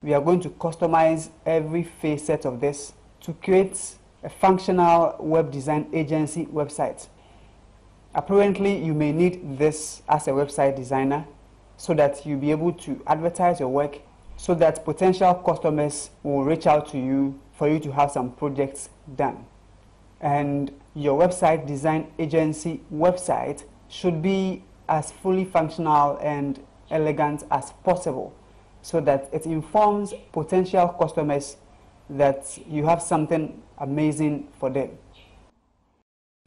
We are going to customize every facet of this to create a functional web design agency website. Apparently, you may need this as a website designer so that you'll be able to advertise your work so that potential customers will reach out to you for you to have some projects done. And your website design agency website should be as fully functional and elegant as possible so that it informs potential customers that you have something amazing for them.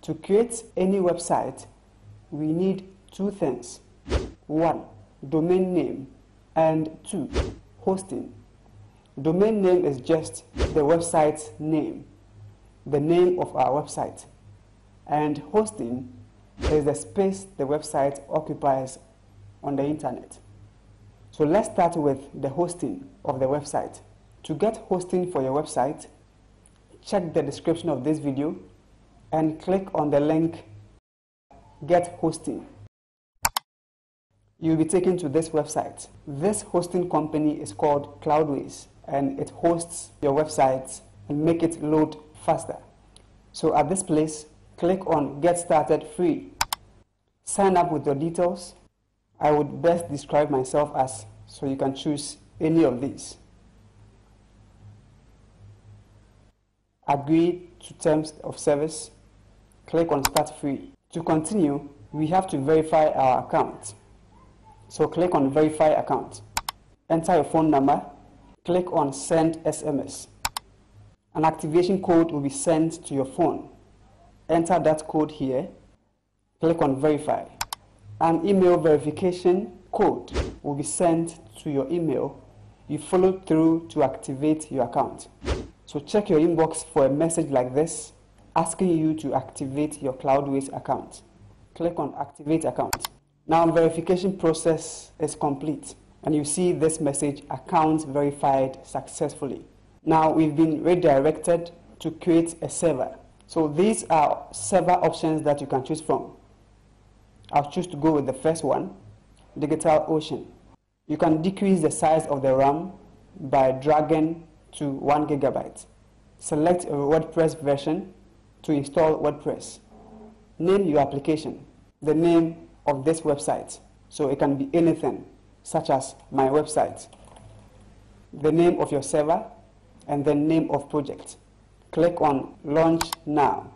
To create any website, we need two things. One, domain name, and two, hosting. Domain name is just the website's name, the name of our website. And hosting is the space the website occupies on the internet. So let's start with the hosting of the website. To get hosting for your website, check the description of this video and click on the link Get Hosting. You'll be taken to this website. This hosting company is called Cloudways, and it hosts your website and make it load faster. So at this place, click on Get Started Free. Sign up with your details. I would best describe myself as, so you can choose any of these. Agree to terms of service. Click on Start Free. To continue, we have to verify our account. So click on Verify Account. Enter your phone number. Click on Send SMS. An activation code will be sent to your phone. Enter that code here. Click on Verify. An email verification code will be sent to your email. You follow through to activate your account. So check your inbox for a message like this asking you to activate your Cloudways account. Click on Activate Account. Now verification process is complete, and you see this message, account verified successfully. Now we've been redirected to create a server. So these are server options that you can choose from. I'll choose to go with the first one, Digital Ocean. You can decrease the size of the RAM by dragging to 1 GB. Select a WordPress version to install WordPress. Name your application, the name of this website, so it can be anything, such as my website, the name of your server, and the name of project. Click on Launch Now.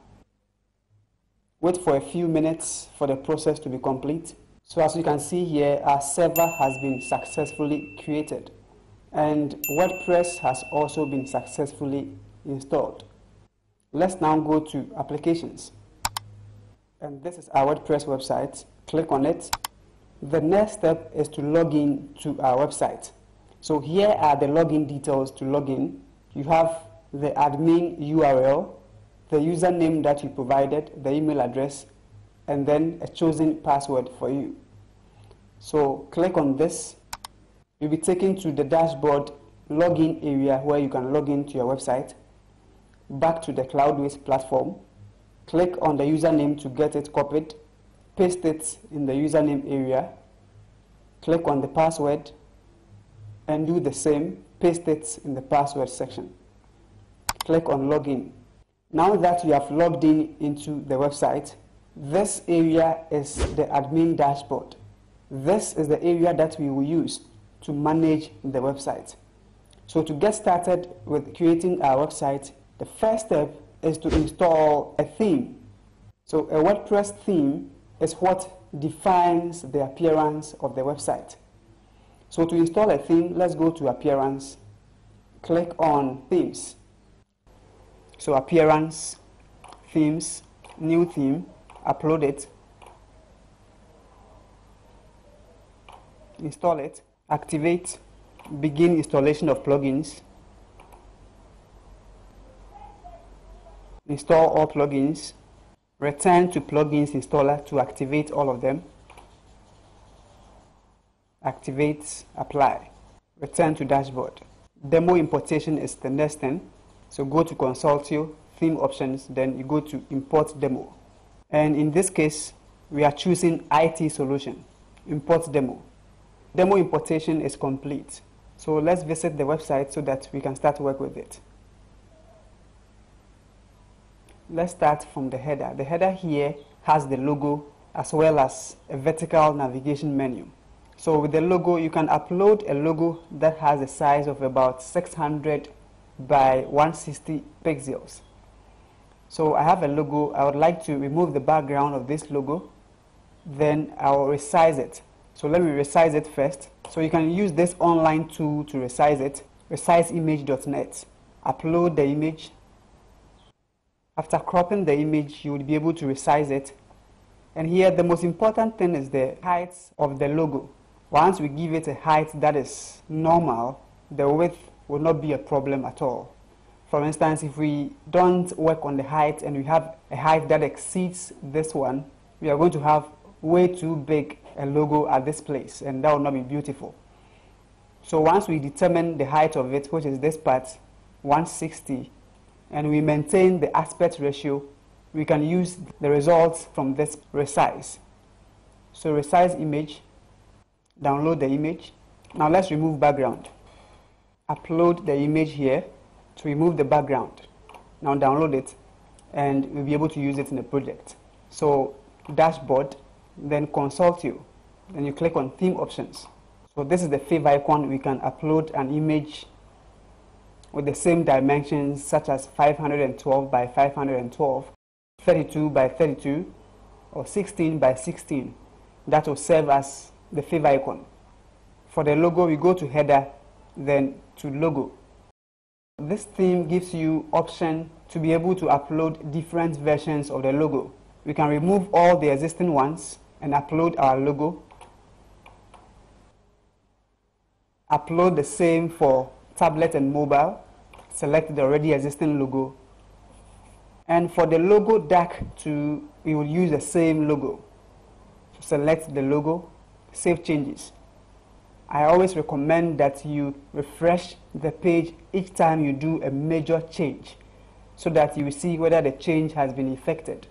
Wait for a few minutes for the process to be complete. So as you can see here, our server has been successfully created, and WordPress has also been successfully installed. Let's now go to Applications. And this is our WordPress website. Click on it. The next step is to log in to our website. So here are the login details to log in. You have the admin URL, the username that you provided, the email address, and then a chosen password for you. So click on this. You'll be taken to the dashboard login area where you can log into your website. Back to the Cloudways platform. Click on the username to get it copied. Paste it in the username area. Click on the password and do the same. Paste it in the password section. Click on Login. Now that you have logged in into the website, this area is the admin dashboard. This is the area that we will use to manage the website. So to get started with creating our website, the first step is to install a theme. So a WordPress theme is what defines the appearance of the website. So to install a theme, let's go to Appearance, click on Themes. So Appearance, Themes, New Theme, upload it, install it, activate, begin installation of plugins, install all plugins, return to plugins installer to activate all of them, activate, apply, return to dashboard. Demo importation is the next thing. So go to Consultio, theme options, then you go to import demo. And in this case, we are choosing IT solution, import demo. Demo importation is complete. So let's visit the website so that we can start work with it. Let's start from the header. The header here has the logo as well as a vertical navigation menu. So with the logo, you can upload a logo that has a size of about 600 by 160 pixels. So I have a logo. I would like to remove the background of this logo. Then I will resize it. So let me resize it first. So you can use this online tool to resize it. resizeimage.net. Upload the image. After cropping the image, you will be able to resize it. And here the most important thing is the height of the logo. Once we give it a height that is normal, the width will not be a problem at all. For instance, if we don't work on the height and we have a height that exceeds this one, we are going to have way too big a logo at this place, and that will not be beautiful. So once we determine the height of it, which is this part, 160, and we maintain the aspect ratio, we can use the results from this resize. So resize image, download the image. Now let's remove background. Upload the image here to remove the background. Now download it and we'll be able to use it in the project. So dashboard, then Consultio. Then you click on theme options. So this is the favor icon. We can upload an image with the same dimensions such as 512 by 512. 32 by 32 or 16 by 16. That will serve as the favor icon. For the logo, we go to header, then to logo. This theme gives you option to be able to upload different versions of the logo. We can remove all the existing ones and upload our logo. Upload the same for tablet and mobile. Select the already existing logo. And for the logo DAC too, we will use the same logo. So select the logo, save changes. I always recommend that you refresh the page each time you do a major change so that you will see whether the change has been effected.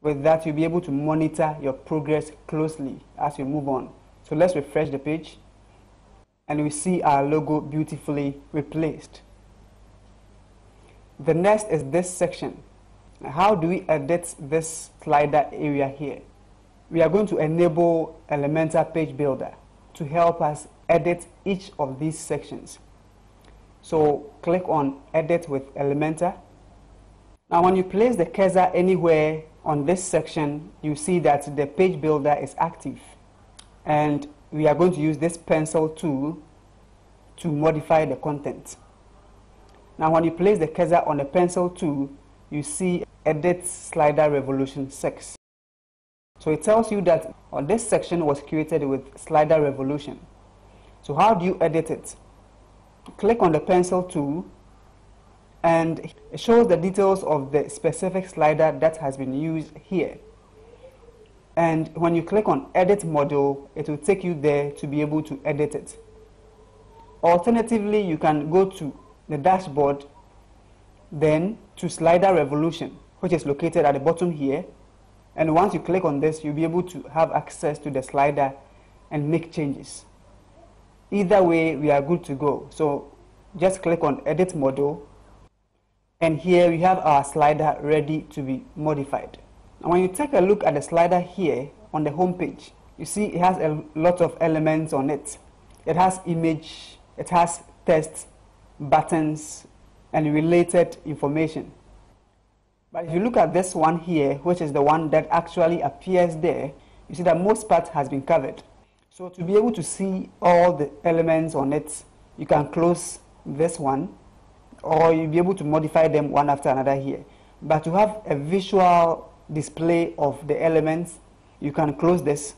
With that, you'll be able to monitor your progress closely as you move on. So let's refresh the page and we see our logo beautifully replaced. The next is this section. How do we edit this slider area here? We are going to enable Elementor Page Builder to help us edit each of these sections. So click on Edit with Elementor. Now when you place the cursor anywhere on this section, you see that the Page Builder is active. And we are going to use this pencil tool to modify the content. Now when you place the cursor on the pencil tool, you see Edit Slider Revolution 6. So it tells you that this section was created with Slider Revolution. So how do you edit it? Click on the pencil tool and it shows the details of the specific slider that has been used here. And when you click on Edit Model, it will take you there to be able to edit it. Alternatively, you can go to the dashboard, then to Slider Revolution, which is located at the bottom here. And once you click on this, you'll be able to have access to the slider and make changes. Either way, we are good to go. So just click on Edit Model. And here we have our slider ready to be modified. Now, when you take a look at the slider here on the home page, you see it has a lot of elements on it. It has image, it has text, buttons, and related information. But if you look at this one here, which is the one that actually appears there, you see that most part has been covered. So to be able to see all the elements on it, you can close this one, or you'll be able to modify them one after another here. But to have a visual display of the elements, you can close this.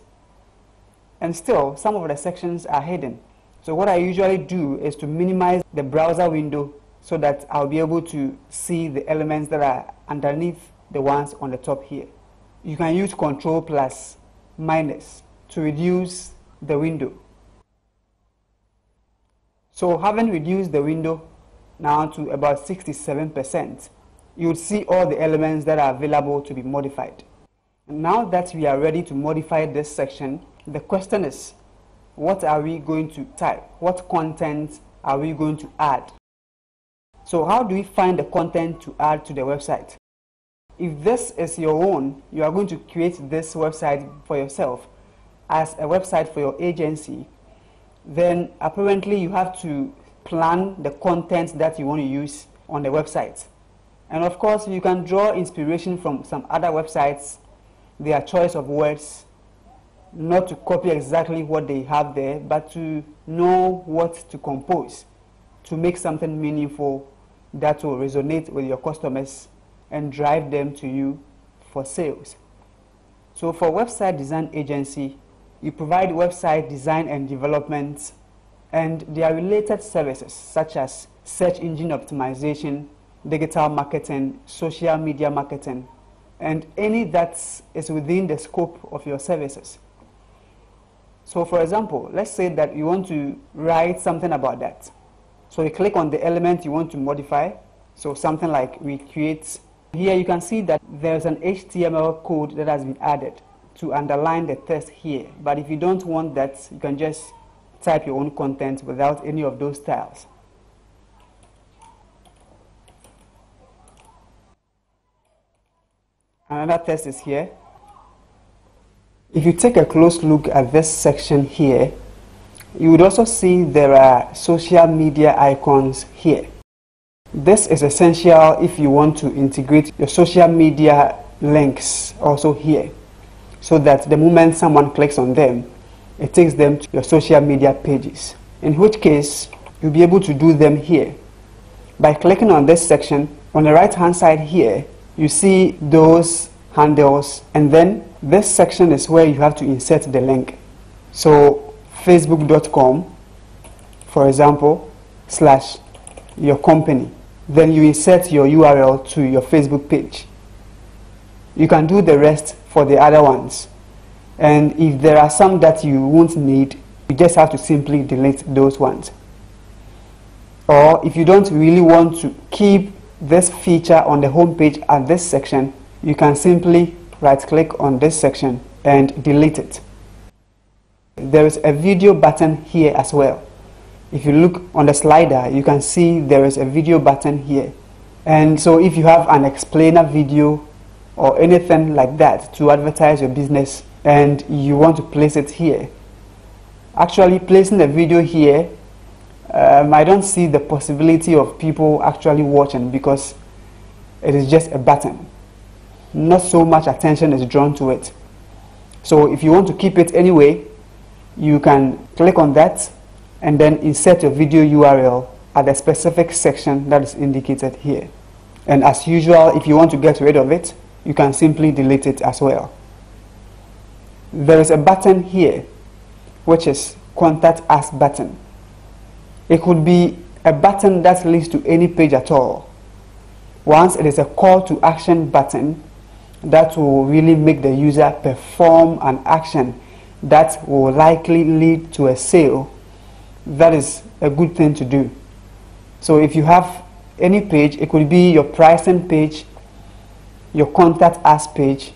And still, some of the sections are hidden. So what I usually do is to minimize the browser window so that I'll be able to see the elements that are underneath the ones on the top here. You can use Ctrl+- to reduce the window. So having reduced the window now to about 67%, you'll see all the elements that are available to be modified. And now that we are ready to modify this section, the question is, what are we going to type? What content are we going to add? So how do we find the content to add to the website? If this is your own, you are going to create this website for yourself as a website for your agency, then apparently you have to plan the content that you want to use on the website. And of course, you can draw inspiration from some other websites, their choice of words, not to copy exactly what they have there, but to know what to compose to make something meaningful that will resonate with your customers and drive them to you for sales. So for website design agency, you provide website design and development and their related services such as search engine optimization, digital marketing, social media marketing, and any that is within the scope of your services. So for example, let's say that you want to write something about that. So you click on the element you want to modify. So something like recreate. Here you can see that there's an HTML code that has been added to underline the text here. But if you don't want that, you can just type your own content without any of those styles. Another text is here. If you take a close look at this section here, you would also see there are social media icons here. This is essential if you want to integrate your social media links also here, so that the moment someone clicks on them, it takes them to your social media pages, in which case you'll be able to do them here. By clicking on this section, on the right hand side here, you see those handles, and then this section is where you have to insert the link. So facebook.com, for example, / your company. Then you insert your URL to your Facebook page. You can do the rest for the other ones. And if there are some that you won't need, you just have to simply delete those ones. Or if you don't really want to keep this feature on the home page at this section, you can simply right-click on this section and delete it. There is a video button here as well. If you look on the slider, you can see there is a video button here. And so if you have an explainer video or anything like that to advertise your business and you want to place it here, actually placing the video here, I don't see the possibility of people actually watching because it is just a button. Not so much attention is drawn to it. So if you want to keep it anyway, you can click on that and then insert your video URL at the specific section that is indicated here. And as usual, if you want to get rid of it, you can simply delete it as well. There is a button here, which is Contact Us button. It could be a button that leads to any page at all. Once it is a call to action button, that will really make the user perform an action that will likely lead to a sale. That is a good thing to do. So if you have any page, it could be your pricing page, your contact us page,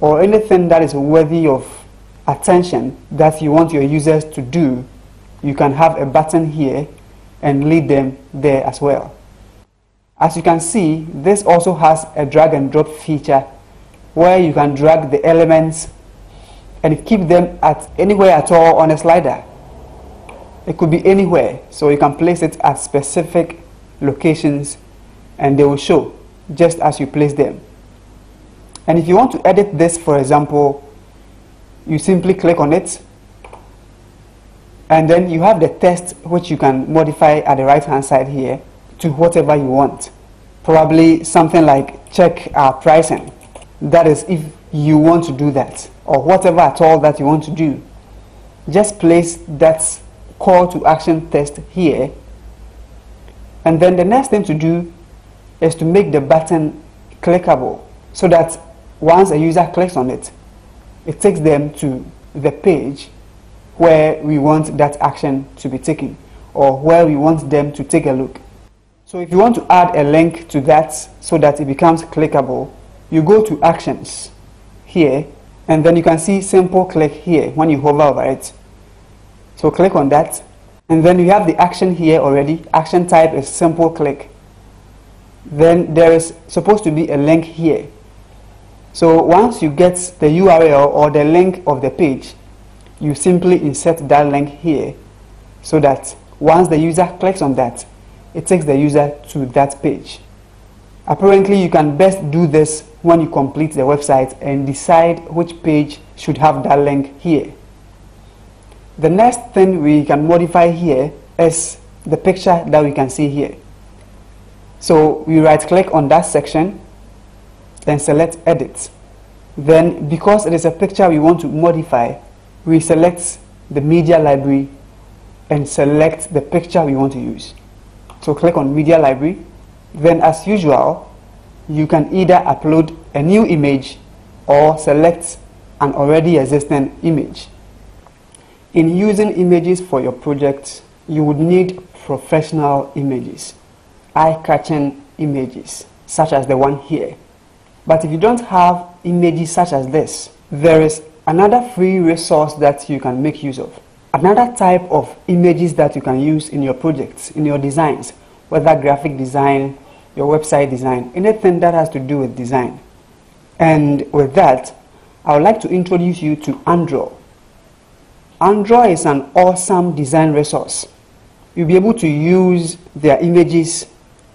or anything that is worthy of attention that you want your users to do, you can have a button here and lead them there as well. As you can see, this also has a drag and drop feature where you can drag the elements and keep them at anywhere at all on a slider. It could be anywhere, so you can place it at specific locations and they will show just as you place them. And if you want to edit this, for example, you simply click on it and then you have the text which you can modify at the right hand side here to whatever you want. Probably something like check our pricing. That is if you want to do that, or whatever at all that you want to do. Just place that call to action test here, and then the next thing to do is to make the button clickable so that once a user clicks on it, it takes them to the page where we want that action to be taken or where we want them to take a look. So if you want to add a link to that so that it becomes clickable, you go to Actions here, and then you can see Simple Click here when you hover over it. So click on that, and then you have the action here already. Action type is simple click. Then there is supposed to be a link here. So once you get the URL or the link of the page, you simply insert that link here, so that once the user clicks on that, it takes the user to that page. Apparently, you can best do this when you complete the website and decide which page should have that link here. The next thing we can modify here is the picture that we can see here. So we right click on that section, then select edit. Then because it is a picture we want to modify, we select the media library and select the picture we want to use. So click on media library. Then as usual, you can either upload a new image or select an already existing image. In using images for your project, you would need professional images, eye-catching images, such as the one here. But if you don't have images such as this, there is another free resource that you can make use of. Another type of images that you can use in your projects, in your designs, whether graphic design, your website design, anything that has to do with design. And with that, I would like to introduce you to UnDraw. UnDraw is an awesome design resource. You'll be able to use their images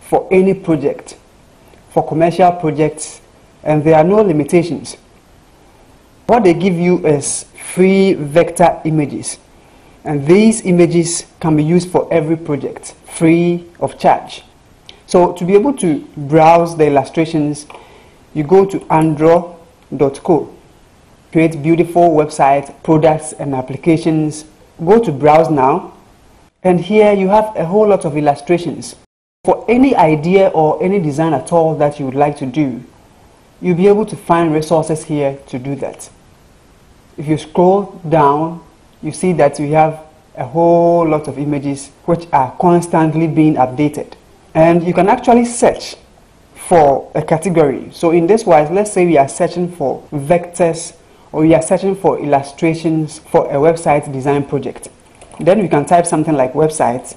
for any project, for commercial projects, and there are no limitations. What they give you is free vector images, and these images can be used for every project, free of charge. So to be able to browse the illustrations, you go to andro.co, create beautiful websites, products, and applications. Go to browse now, and here you have a whole lot of illustrations. For any idea or any design at all that you would like to do, you'll be able to find resources here to do that. If you scroll down, you see that we have a whole lot of images which are constantly being updated. And you can actually search for a category. So in this wise, let's say we are searching for vectors, or we are searching for illustrations for a website design project. Then we can type something like websites.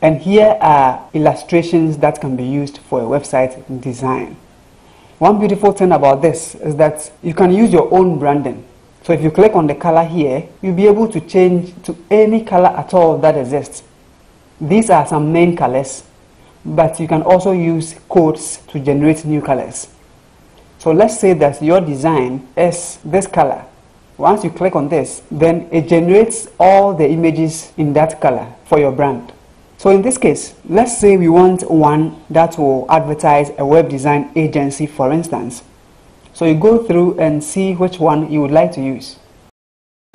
And here are illustrations that can be used for a website design. One beautiful thing about this is that you can use your own branding. So if you click on the color here, you'll be able to change to any color at all that exists. These are some main colors, but you can also use codes to generate new colors. So let's say that your design is this color. Once you click on this, then it generates all the images in that color for your brand. So in this case, let's say we want one that will advertise a web design agency, for instance. So you go through and see which one you would like to use.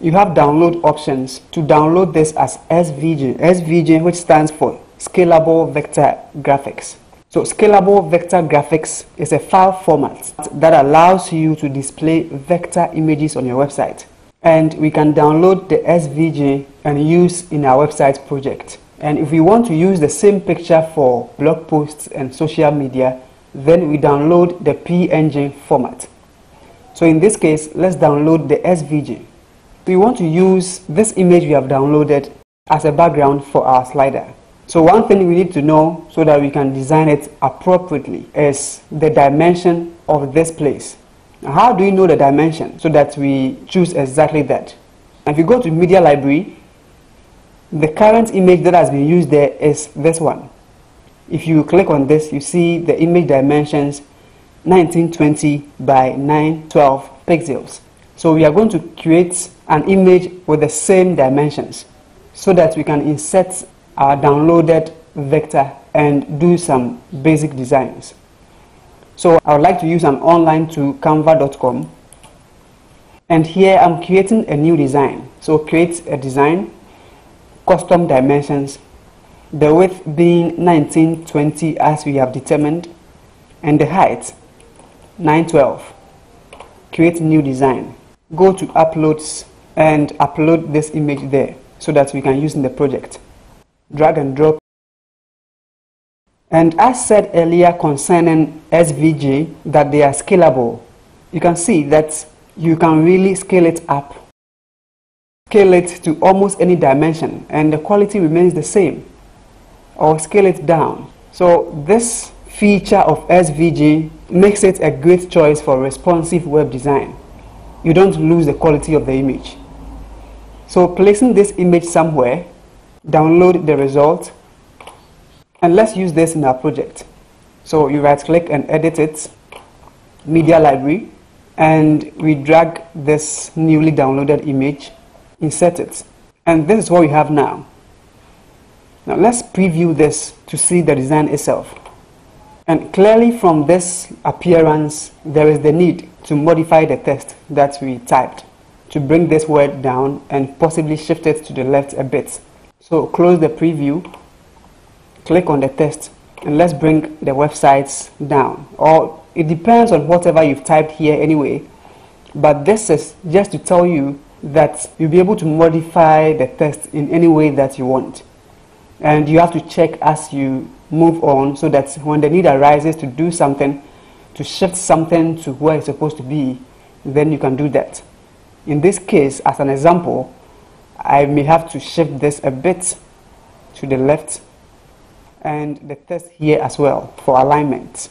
You have download options to download this as SVG. SVG, which stands for Scalable Vector Graphics. So Scalable Vector Graphics is a file format that allows you to display vector images on your website. And we can download the SVG and use in our website project. And if we want to use the same picture for blog posts and social media, then we download the PNG format. So in this case, let's download the SVG. We want to use this image we have downloaded as a background for our slider. So one thing we need to know so that we can design it appropriately is the dimension of this place. Now, how do we know the dimension so that we choose exactly that? If you go to Media Library, the current image that has been used there is this one. If you click on this, you see the image dimensions 1920 by 912 pixels. So we are going to create an image with the same dimensions so that we can insert our downloaded vector and do some basic designs. So I would like to use an online to canva.com, and here I'm creating a new design. So create a design, custom dimensions, the width being 1920 as we have determined, and the height 912. Create new design. Go to uploads and upload this image there so that we can use in the project. Drag and drop. And as said earlier concerning SVG that they are scalable, you can see that you can really scale it up. scale it to almost any dimension and the quality remains the same, or scale it down. So this feature of SVG makes it a great choice for responsive web design. You don't lose the quality of the image. So placing this image somewhere, download the result, and let's use this in our project. So you right click and edit it, media library, and we drag this newly downloaded image, insert it, and this is what we have now. Now let's preview this to see the design itself. And clearly from this appearance, there is the need to modify the text that we typed to bring this word down and possibly shift it to the left a bit. So close the preview, click on the text, and let's bring the websites down. Or it depends on whatever you've typed here anyway, but this is just to tell you that you'll be able to modify the text in any way that you want. And you have to check as you move on so that when the need arises to do something, to shift something to where it's supposed to be, then you can do that. In this case, as an example, I may have to shift this a bit to the left and the text here as well for alignment.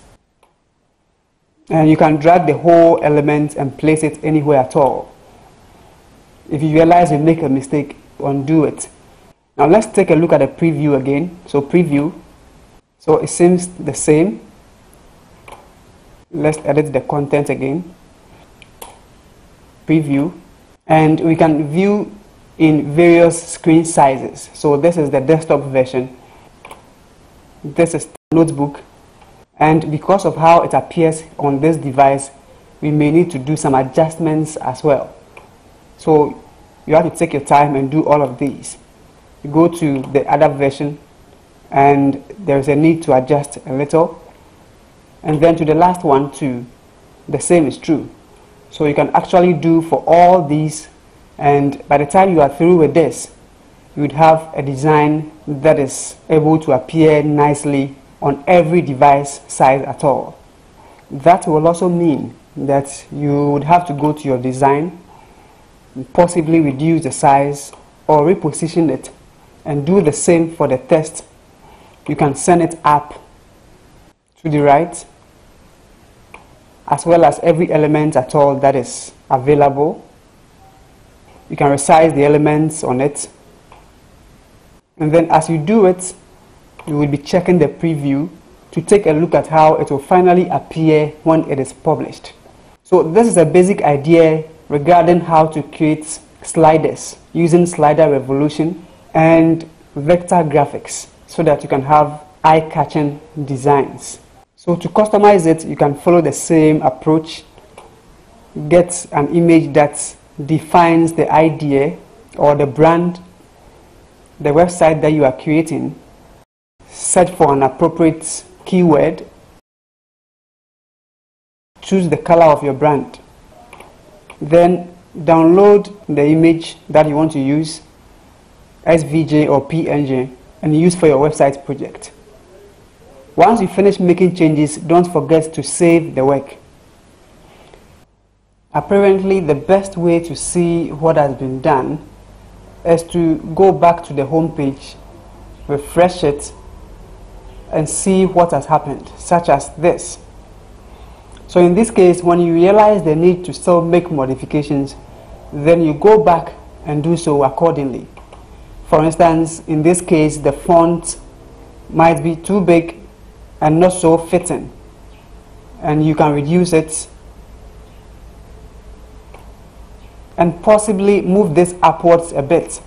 And you can drag the whole element and place it anywhere at all. If you realize you make a mistake, undo it. Now let's take a look at the preview again. So preview. So it seems the same. Let's edit the content again. Preview. And we can view in various screen sizes. So this is the desktop version. This is notebook. And because of how it appears on this device, we may need to do some adjustments as well. So you have to take your time and do all of these. You go to the other version, and there is a need to adjust a little, and then to the last one too, the same is true. So you can actually do for all these, and by the time you are through with this, you would have a design that is able to appear nicely on every device size at all. That will also mean that you would have to go to your design and possibly reduce the size or reposition it, and do the same for the text. You can send it up to the right, as well as every element at all that is available. You can resize the elements on it. And then as you do it, you will be checking the preview to take a look at how it will finally appear when it is published. So this is a basic idea regarding how to create sliders using Slider Revolution and vector graphics, so that you can have eye-catching designs. So to customize it, you can follow the same approach. Get an image that defines the idea or the brand, the website that you are creating. Search for an appropriate keyword. Choose the color of your brand. Then download the image that you want to use, SVG or PNG, and use for your website project. Once you finish making changes, don't forget to save the work. Apparently, the best way to see what has been done is to go back to the home page, refresh it, and see what has happened, such as this. So in this case, when you realize the need to still make modifications, then you go back and do so accordingly. For instance, in this case, the font might be too big and not so fitting, and you can reduce it and possibly move this upwards a bit.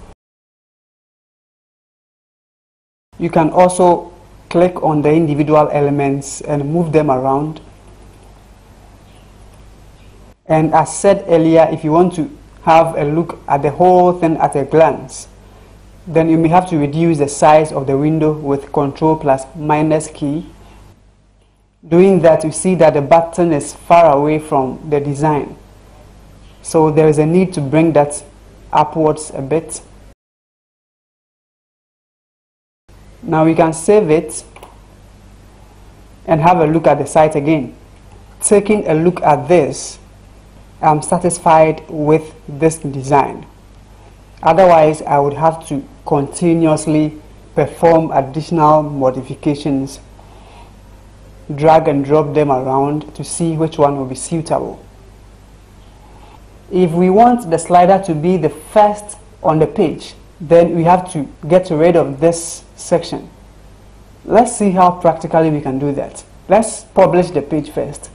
You can also click on the individual elements and move them around. And as said earlier, if you want to have a look at the whole thing at a glance, then you may have to reduce the size of the window with Ctrl+- key. Doing that, you see that the button is far away from the design. So there is a need to bring that upwards a bit. Now we can save it and have a look at the site again. Taking a look at this, I'm satisfied with this design. Otherwise, I would have to continuously perform additional modifications, drag and drop them around to see which one will be suitable. If we want the slider to be the first on the page, then we have to get rid of this section. Let's see how practically we can do that. Let's publish the page first.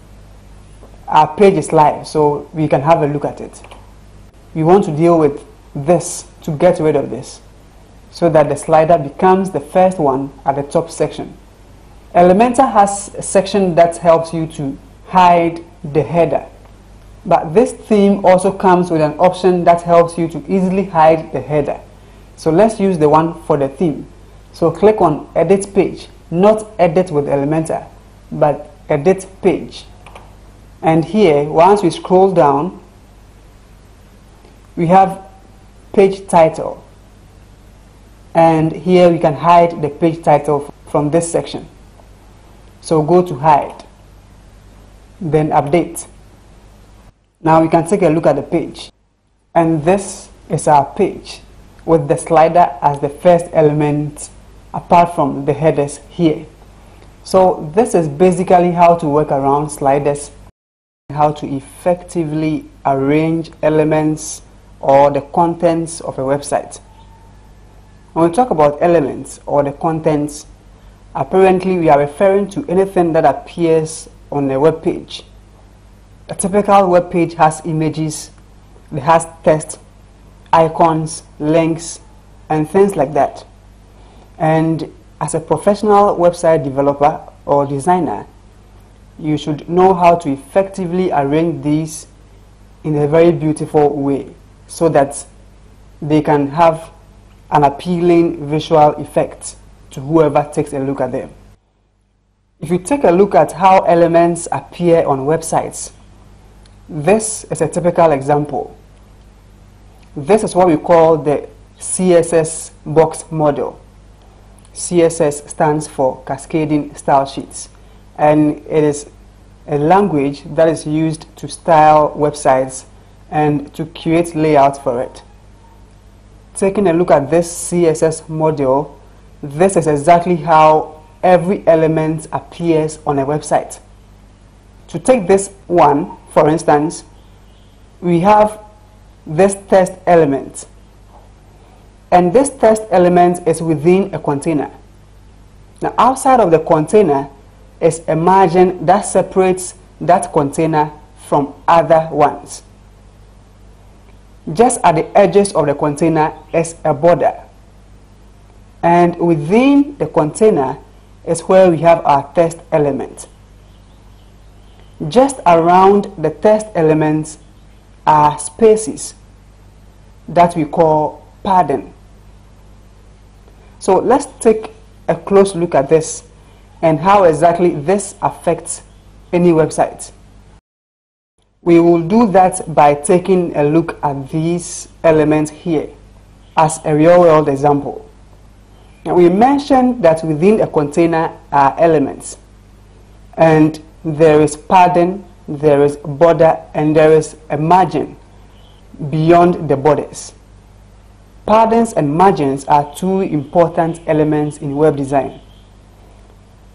Our page is live, so we can have a look at it. We want to deal with this to get rid of this, so that the slider becomes the first one at the top section. Elementor has a section that helps you to hide the header, but this theme also comes with an option that helps you to easily hide the header. So let's use the one for the theme. So click on Edit Page, not Edit with Elementor, but Edit Page. And here, once we scroll down, we have page title. And here we can hide the page title from this section. So go to Hide, then Update. Now we can take a look at the page. And this is our page, with the slider as the first element apart from the headers here. So this is basically how to work around sliders, how to effectively arrange elements or the contents of a website. When we talk about elements or the contents, apparently we are referring to anything that appears on a web page. A typical web page has images, it has text, icons, links, and things like that. And as a professional website developer or designer, you should know how to effectively arrange these in a very beautiful way so that they can have an appealing visual effect to whoever takes a look at them. If you take a look at how elements appear on websites, this is a typical example. This is what we call the CSS box model. CSS stands for Cascading Style Sheets, and it is a language that is used to style websites and to create layouts for it. Taking a look at this CSS model, this is exactly how every element appears on a website. To take this one, for instance, we have this test element, and this test element is within a container. Now outside of the container is a margin that separates that container from other ones. Just at the edges of the container is a border, and within the container is where we have our test element. Just around the test elements are spaces that we call padding. So let's take a close look at this and how exactly this affects any website. We will do that by taking a look at these elements here as a real-world example. Now we mentioned that within a container are elements, and there is padding, there is border, and there is a margin beyond the borders. Paddings and margins are two important elements in web design.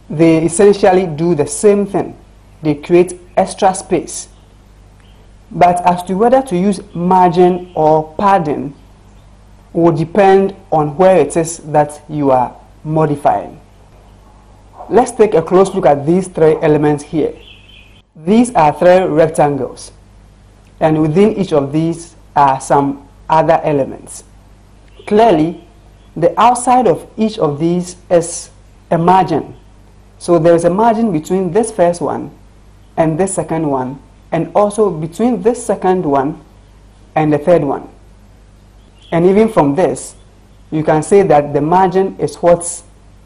They essentially do the same thing. They create extra space. But as to whether to use margin or padding will depend on where it is that you are modifying. Let's take a close look at these three elements here. These are three rectangles, and within each of these are some other elements. Clearly, the outside of each of these is a margin. So there is a margin between this first one and this second one, and also between this second one and the third one. And even from this, you can say that the margin is what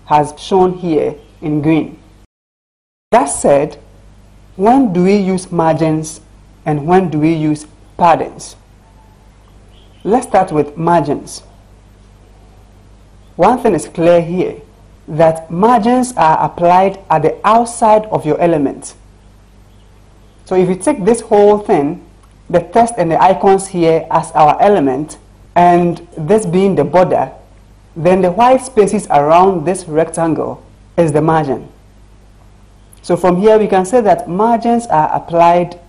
has shown here in green. That said, when do we use margins and when do we use paddings? Let's start with margins. One thing is clear here, that margins are applied at the outside of your element. So if you take this whole thing, the text and the icons here as our element, and this being the border, then the white spaces around this rectangle is the margin. So from here we can say that margins are applied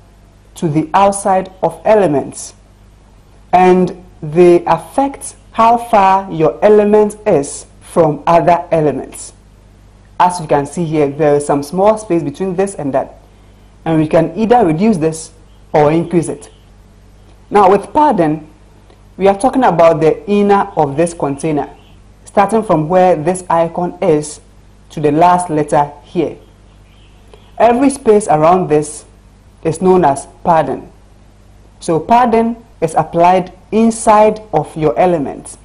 to the outside of elements, and they affect how far your element is from other elements. As you can see here, there is some small space between this and that, and we can either reduce this or increase it. Now with padding, we are talking about the inner of this container, starting from where this icon is to the last letter here. Every space around this is known as padding. So padding is applied inside of your elements,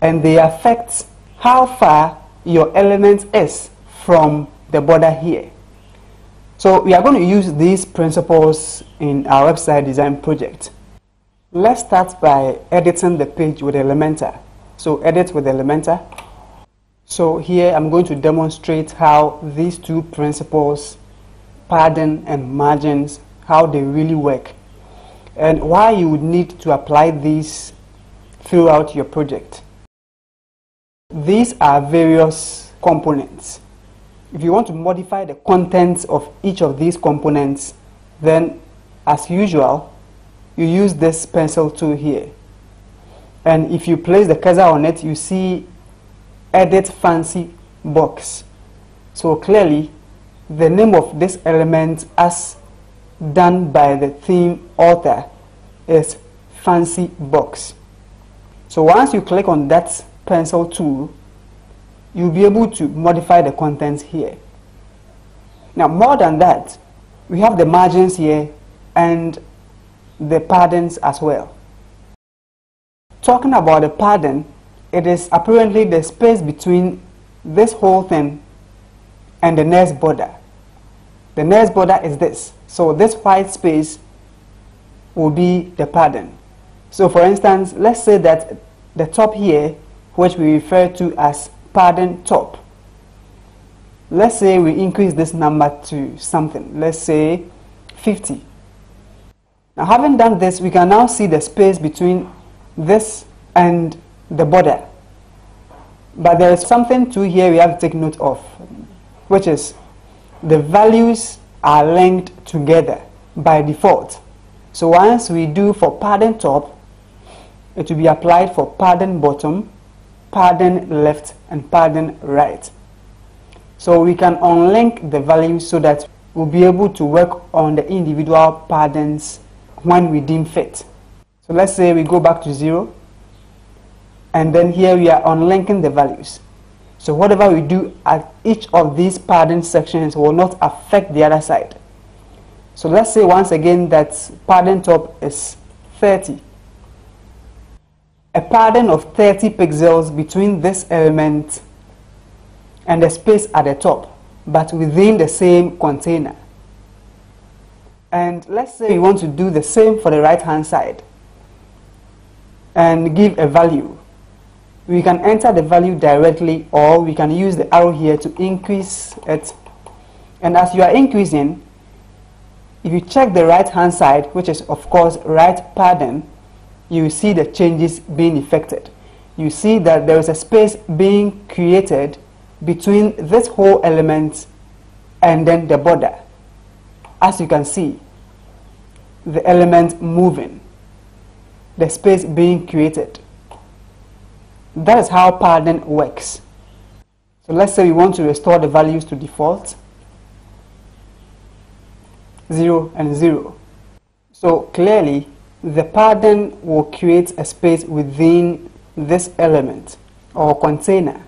and they affect how far your element is from the border here. So we are going to use these principles in our website design project. Let's start by editing the page with Elementor. So edit with Elementor. So here I'm going to demonstrate how these two principles, padding and margins, how they really work, and why you would need to apply these throughout your project. These are various components. If you want to modify the contents of each of these components, then as usual, you use this pencil tool here. And if you place the cursor on it, you see Edit Fancy Box. So clearly, the name of this element as done by the theme author is Fancy Box. So once you click on that pencil tool, you'll be able to modify the contents here. Now, more than that, we have the margins here and the paddings as well. Talking about the padding, it is apparently the space between this whole thing and the next border. The next border is this. So this white space will be the padding. So for instance, let's say that the top here, which we refer to as padding top, let's say we increase this number to something, let's say 50. Now having done this, we can now see the space between this and the border, but there is something too here we have to take note of, which is the values are linked together by default. So once we do for padding top, it will be applied for padding bottom, padding left, and padding right. So we can unlink the values so that we'll be able to work on the individual paddings when we deem fit. So let's say we go back to 0, and then here we are unlinking the values. So whatever we do at each of these padding sections will not affect the other side. So let's say once again that padding top is 30. A padding of 30 pixels between this element and the space at the top, but within the same container. And let's say we want to do the same for the right hand side and give a value. We can enter the value directly, or we can use the arrow here to increase it. And as you are increasing, if you check the right hand side, which is of course right padding, you see the changes being effected. You see that there is a space being created between this whole element and then the border. As you can see, the element moving, the space being created. That is how padding works. So let's say we want to restore the values to default, 0 and 0. So clearly, the padding will create a space within this element or container,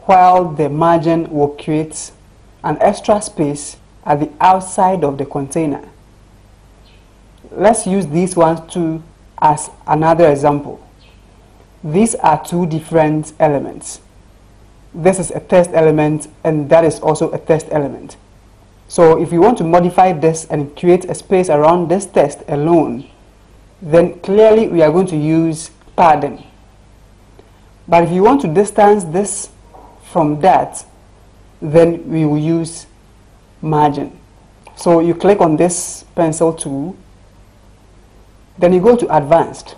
while the margin will create an extra space at the outside of the container. Let's use these ones too as another example. These are two different elements. This is a test element, and that is also a test element. So if you want to modify this and create a space around this test alone, then clearly we are going to use padding. But if you want to distance this from that, then we will use margin. So you click on this pencil tool, then you go to advanced,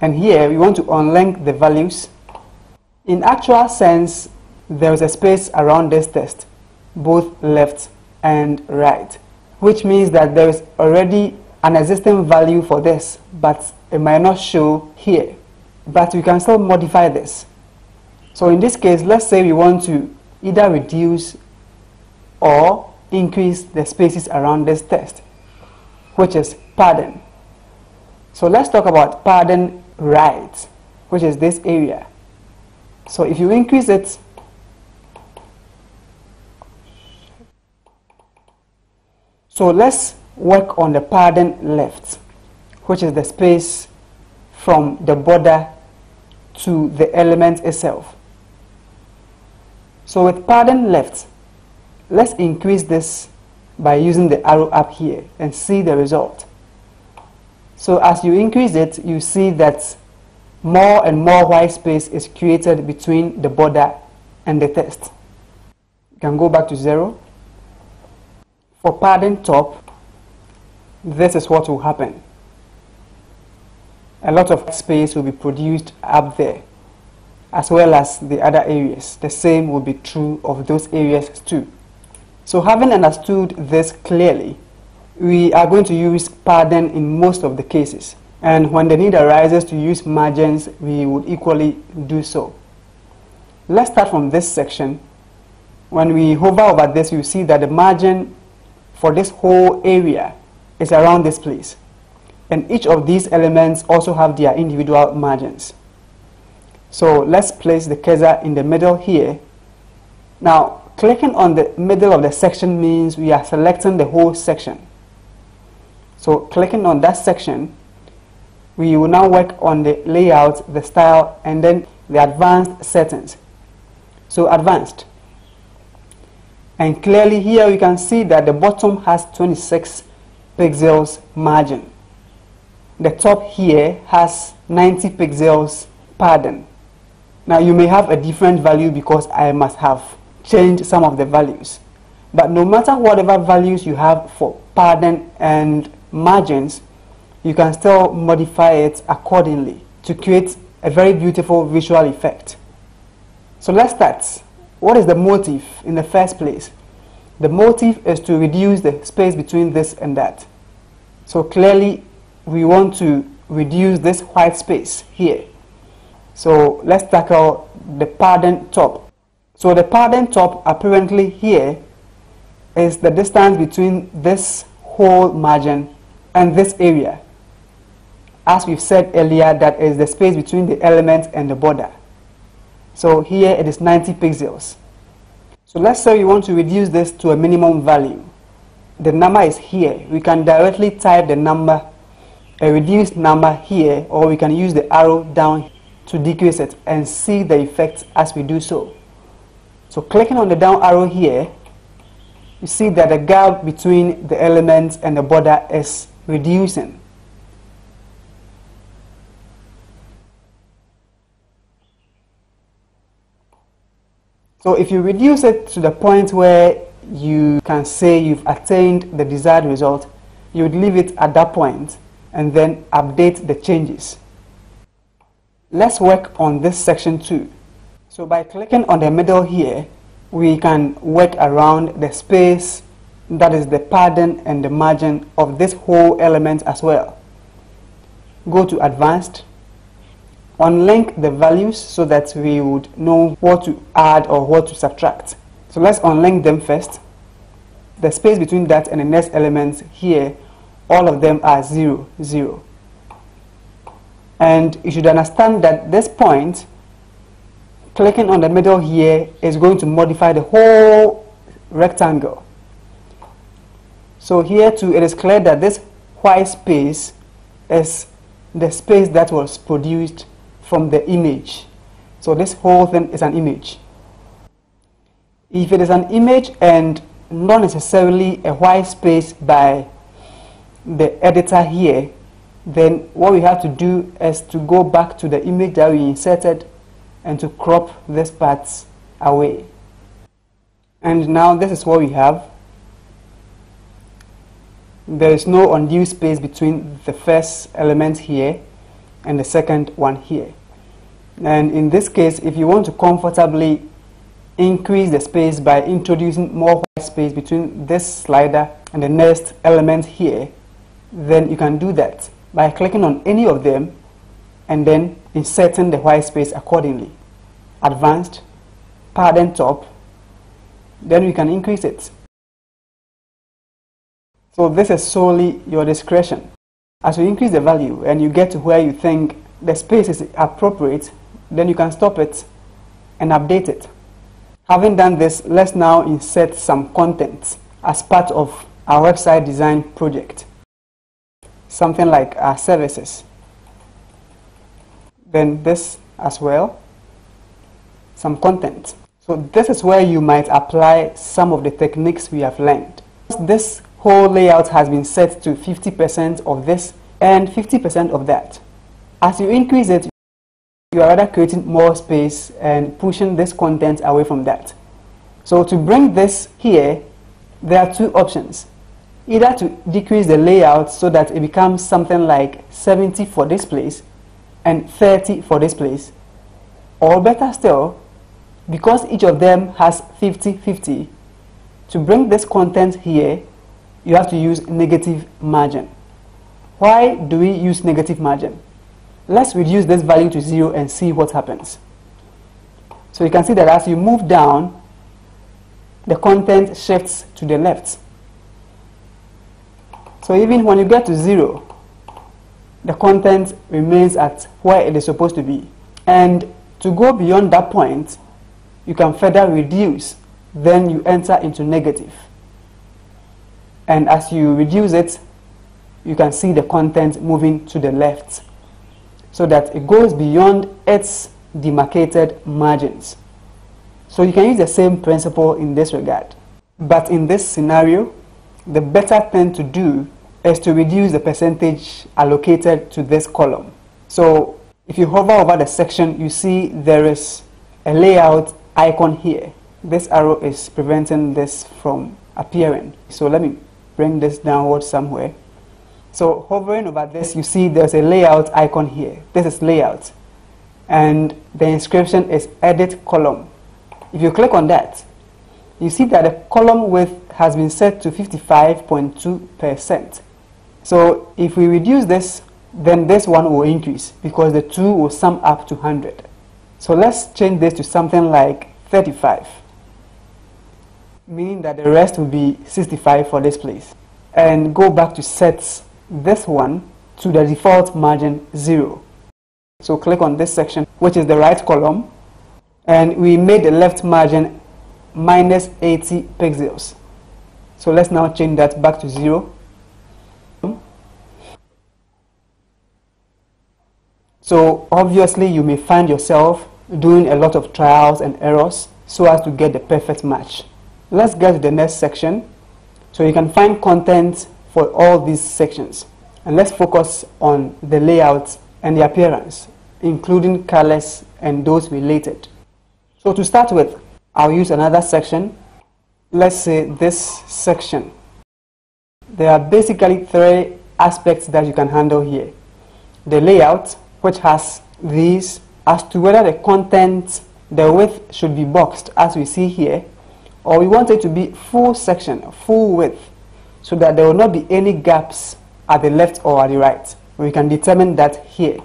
and here we want to unlink the values. In actual sense, there is a space around this text, both left and right, which means that there is already an existing value for this, but it might not show here. But we can still modify this. So in this case, let's say we want to either reduce or increase the spaces around this text, which is padding. So let's talk about padding right, which is this area. So if you increase it, so let's work on the padding left, which is the space from the border to the element itself. So with padding left, let's increase this by using the arrow up here and see the result. So as you increase it, you see that more and more white space is created between the border and the text. You can go back to 0. For padding top, this is what will happen. A lot of space will be produced up there, as well as the other areas. The same will be true of those areas too. So having understood this clearly, we are going to use padding in most of the cases. And when the need arises to use margins, we would equally do so. Let's start from this section. When we hover over this, you see that the margin for this whole area is around this place. And each of these elements also have their individual margins. So let's place the cursor in the middle here. Now, clicking on the middle of the section means we are selecting the whole section. So clicking on that section, we will now work on the layout, the style, and then the advanced settings. So advanced. And clearly here we can see that the bottom has 26 pixels margin. The top here has 90 pixels padding. Now you may have a different value because I must have changed some of the values. But no matter whatever values you have for padding and margins, you can still modify it accordingly to create a very beautiful visual effect. So let's start. What is the motive in the first place? The motive is to reduce the space between this and that. So clearly, we want to reduce this white space here. So let's tackle the padding top. So the padding top apparently here is the distance between this whole margin and this area. As we've said earlier, that is the space between the element and the border. So here it is 90 pixels. So let's say we want to reduce this to a minimum value. The number is here. We can directly type the number, a reduced number here, or we can use the arrow down to decrease it and see the effect as we do so. So clicking on the down arrow here, you see that the gap between the element and the border is reducing. So if you reduce it to the point where you can say you've attained the desired result, you would leave it at that point and then update the changes. Let's work on this section too. So by clicking on the middle here, we can work around the space, that is the padding and the margin of this whole element as well. Go to advanced, unlink the values so that we would know what to add or what to subtract. So let's unlink them first. The space between that and the next element here, all of them are 0, 0. And you should understand that this point, clicking on the middle here, is going to modify the whole rectangle. So here too, it is clear that this white space is the space that was produced from the image. So this whole thing is an image. If it is an image and not necessarily a white space by the editor here, then what we have to do is to go back to the image that we inserted and to crop this part away. And now this is what we have. There is no undue space between the first element here and the second one here. And in this case, if you want to comfortably increase the space by introducing more white space between this slider and the next element here, then you can do that by clicking on any of them and then inserting the white space accordingly. Advanced, padding top, then we can increase it. So this is solely your discretion. As you increase the value and you get to where you think the space is appropriate, then you can stop it and update it. Having done this, let's now insert some content as part of our website design project. Something like our services. Then this as well. Some content. So this is where you might apply some of the techniques we have learned. This whole layout has been set to 50% of this and 50% of that. As you increase it, you are rather creating more space and pushing this content away from that. So to bring this here, there are two options. Either to decrease the layout so that it becomes something like 70 for this place and 30 for this place. Or better still, because each of them has 50-50, to bring this content here, you have to use negative margin. Why do we use negative margin? Let's reduce this value to 0 and see what happens. So you can see that as you move down, the content shifts to the left. So even when you get to 0, the content remains at where it is supposed to be. And to go beyond that point, you can further reduce. Then you enter into negative. And as you reduce it, you can see the content moving to the left, so that it goes beyond its demarcated margins. So you can use the same principle in this regard. But in this scenario, the better thing to do is to reduce the percentage allocated to this column. So if you hover over the section, you see there is a layout icon here. This arrow is preventing this from appearing. So let me bring this downward somewhere. So hovering over this, you see there's a layout icon here. This is layout. And the inscription is edit column. If you click on that, you see that the column width has been set to 55.2%. So if we reduce this, then this one will increase because the two will sum up to 100. So let's change this to something like 35, meaning that the rest will be 65 for this place. And go back to set this one to the default margin 0. So click on this section, which is the right column, and we made the left margin minus 80 pixels. So let's now change that back to 0. So obviously you may find yourself doing a lot of trials and errors so as to get the perfect match. Let's get to the next section. So you can find content for all these sections. And let's focus on the layout and the appearance, including colors and those related. So to start with, I'll use another section. Let's say this section. There are basically three aspects that you can handle here. The layout, which has these, as to whether the content, the width should be boxed as we see here, or we want it to be full section, full width, so that there will not be any gaps at the left or at the right. We can determine that here.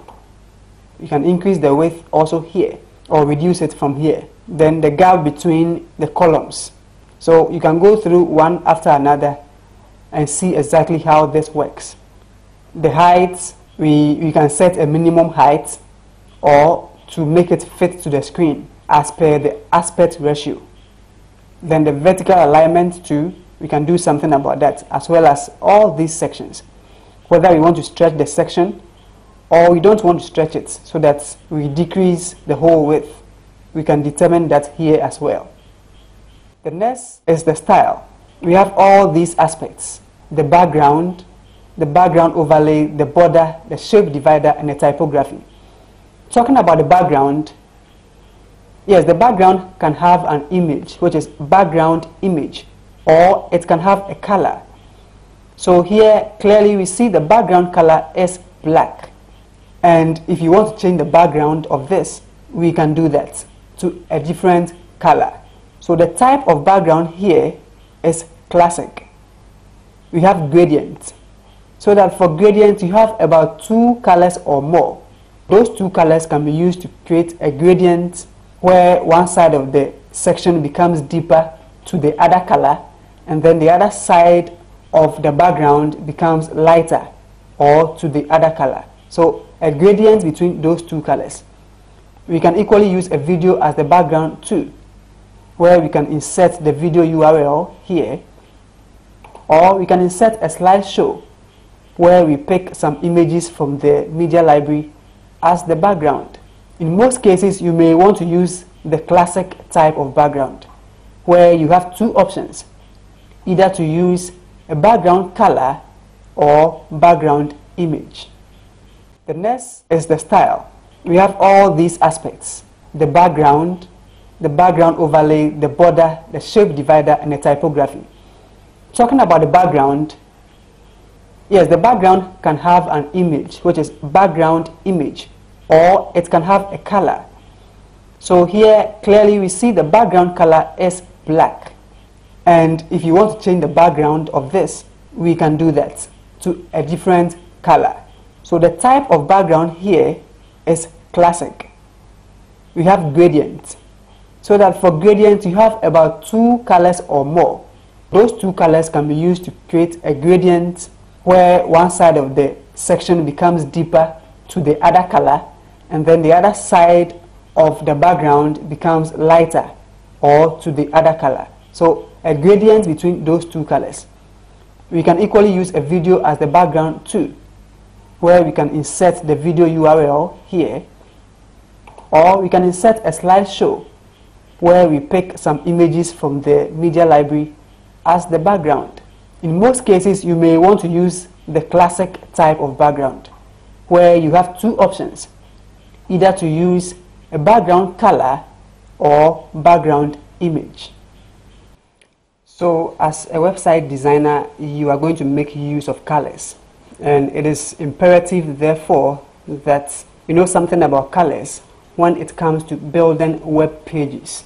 You can increase the width also here, or reduce it from here. Then the gap between the columns. So you can go through one after another and see exactly how this works. The height, we can set a minimum height, or to make it fit to the screen as per the aspect ratio. Then the vertical alignment too, we can do something about that, as well as all these sections. Whether we want to stretch the section or we don't want to stretch it so that we decrease the whole width, we can determine that here as well. The next is the style. We have all these aspects, the background overlay, the border, the shape divider, and the typography. Talking about the background, yes, the background can have an image, which is background image, or it can have a color. So here, clearly we see the background color is black, And if you want to change the background of this, we can do that to a different color. So the type of background here is classic. We have gradients. So that for gradients, you have about two colors or more. Those two colors can be used to create a gradient where one side of the section becomes deeper to the other color, and then the other side of the background becomes lighter or to the other color. So a gradient between those two colors. We can equally use a video as the background too, where we can insert the video URL here, or we can insert a slideshow where we pick some images from the media library as the background. In most cases, you may want to use the classic type of background, where you have two options, either to use a background color or background image. The next is the style. We have all these aspects: the background overlay, the border, the shape divider, and the typography. Talking about the background, yes, the background can have an image, which is background image, or it can have a color. So here, clearly we see the background color is black. And if you want to change the background of this, we can do that to a different color. So the type of background here is classic. We have gradients. So that for gradients, you have about two colors or more. Those two colors can be used to create a gradient where one side of the section becomes deeper to the other color, and then the other side of the background becomes lighter or to the other color. So a gradient between those two colors. We can equally use a video as the background too, where we can insert the video URL here, or we can insert a slideshow where we pick some images from the media library as the background. In most cases, you may want to use the classic type of background, where you have two options, either to use a background color or background image. So as a website designer, you are going to make use of colors. And it is imperative, therefore, that you know something about colors when it comes to building web pages.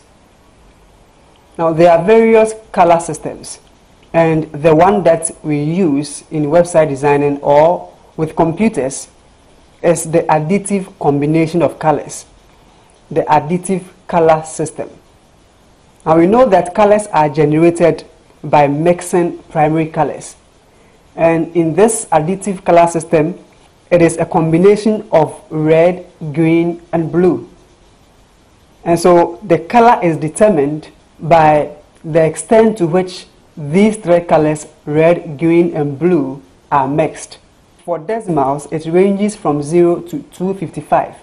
Now, there are various color systems, and the one that we use in website designing or with computers is the additive combination of colors, the additive color system. Now, we know that colors are generated by mixing primary colors. And in this additive color system, it is a combination of red, green, and blue. And so the color is determined by the extent to which these three colors, red, green, and blue, are mixed. For decimals, it ranges from 0 to 255.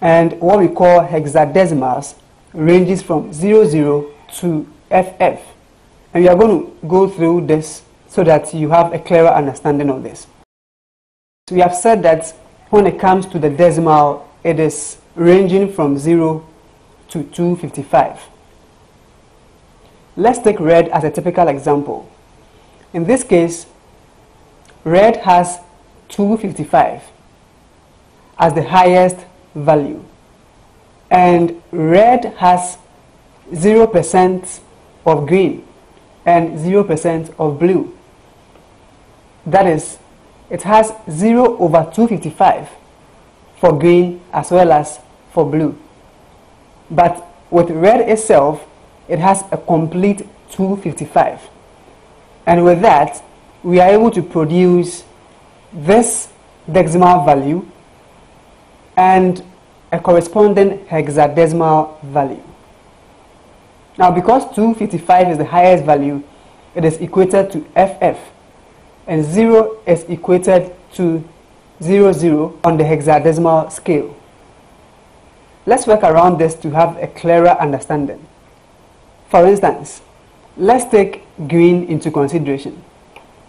And what we call hexadecimals ranges from 00 to FF. And we are going to go through this so that you have a clearer understanding of this. We have said that when it comes to the decimal, it is ranging from 0 to 255. Let's take red as a typical example. In this case, red has 255 as the highest value. And red has 0% of green and 0% of blue. That is, it has 0 over 255 for green as well as for blue. But with red itself, it has a complete 255. And with that, we are able to produce this decimal value and a corresponding hexadecimal value. Now, because 255 is the highest value, it is equated to FF. And 0 is equated to 00 on the hexadecimal scale. Let's work around this to have a clearer understanding. For instance, let's take green into consideration.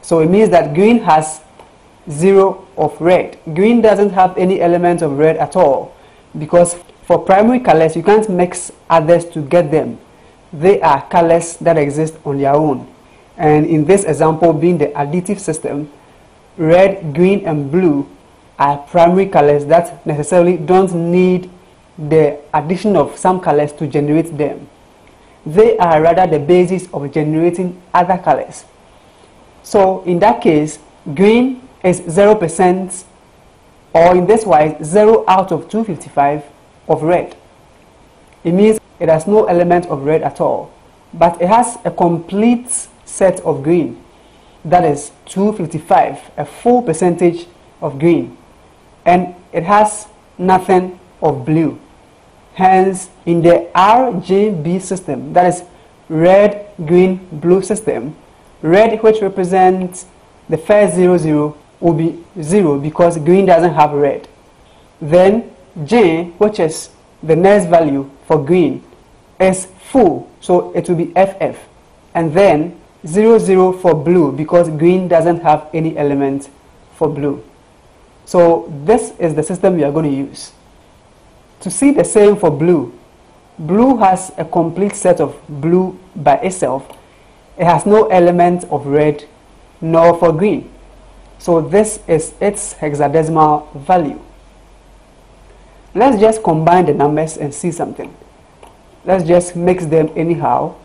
So it means that green has 0 of red. Green doesn't have any element of red at all, because for primary colors, you can't mix others to get them. They are colors that exist on their own. And in this example, being the additive system, red, green, and blue are primary colors that necessarily don't need the addition of some colors to generate them. They are rather the basis of generating other colors. So in that case, green is 0%, or in this wise, 0 out of 255 of red. It means it has no element of red at all, but it has a complete set of green. That is 255, a full percentage of green, and it has nothing of blue. Hence, in the RGB system, that is red, green, blue system, red, which represents the first 00, will be 0 because green doesn't have red. Then J, which is the next value for green, is full, so it will be FF, and then 00 for blue because green doesn't have any element for blue. So this is the system we are going to use. To see the same for blue, blue has a complete set of blue by itself. It has no element of red, nor for green. So this is its hexadecimal value. Let's just combine the numbers and see something. Let's just mix them anyhow.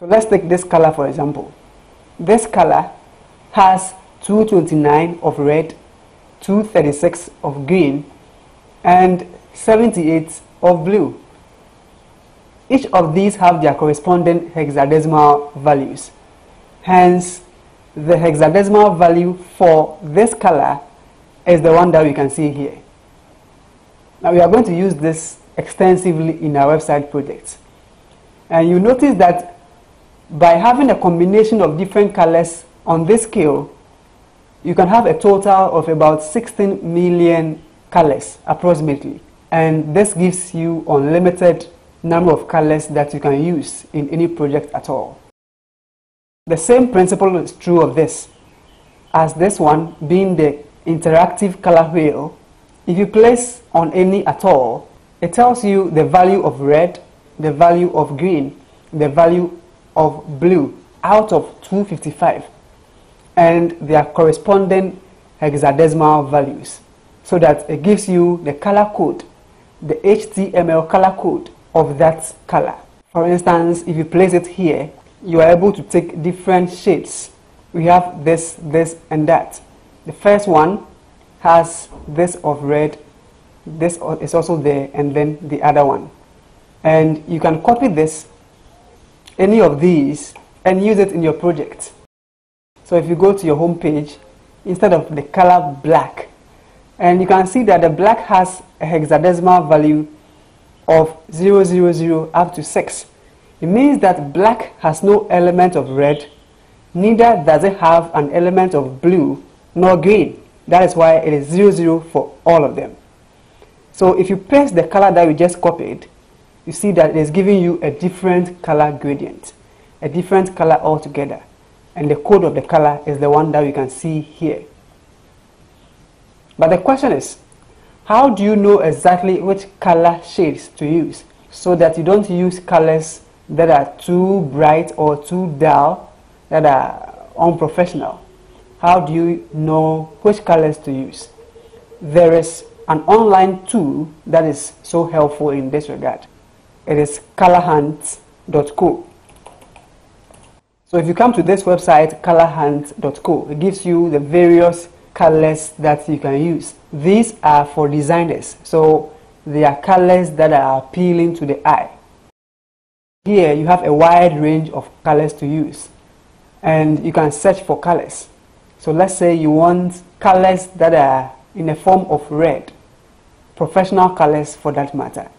So let's take this color for example. This color has 229 of red, 236 of green, and 78 of blue. Each of these have their corresponding hexadecimal values. Hence, the hexadecimal value for this color is the one that we can see here. Now we are going to use this extensively in our website projects. And you notice that by having a combination of different colors on this scale, you can have a total of about 16 million colors approximately. And this gives you unlimited number of colors that you can use in any project at all. The same principle is true of this, as this one being the interactive color wheel. If you place on any at all, it tells you the value of red, the value of green, the value of blue out of 255 and their corresponding hexadecimal values, so that it gives you the color code, the HTML color code of that color. For instance, if you place it here, you are able to take different shades. We have this, this, and that. The first one has this of red, this is also there, and then the other one. And you can copy this, any of these, and use it in your project. So if you go to your home page, instead of the color black, and you can see that the black has a hexadecimal value of 000 up to 6. It means that black has no element of red, neither does it have an element of blue nor green. That is why it is 00 for all of them. So if you paste the color that we just copied, you see that it is giving you a different color gradient, a different color altogether, and the code of the color is the one that we can see here. But the question is, how do you know exactly which color shades to use, so that you don't use colors that are too bright or too dull, that are unprofessional? How do you know which colors to use? There is an online tool that is so helpful in this regard. It is colorhunt.co. So if you come to this website, colorhunt.co, it gives you the various colors that you can use. These are for designers, so they are colors that are appealing to the eye. Here you have a wide range of colors to use, and you can search for colors. So let's say you want colors that are in the form of red, professional colors for that matter.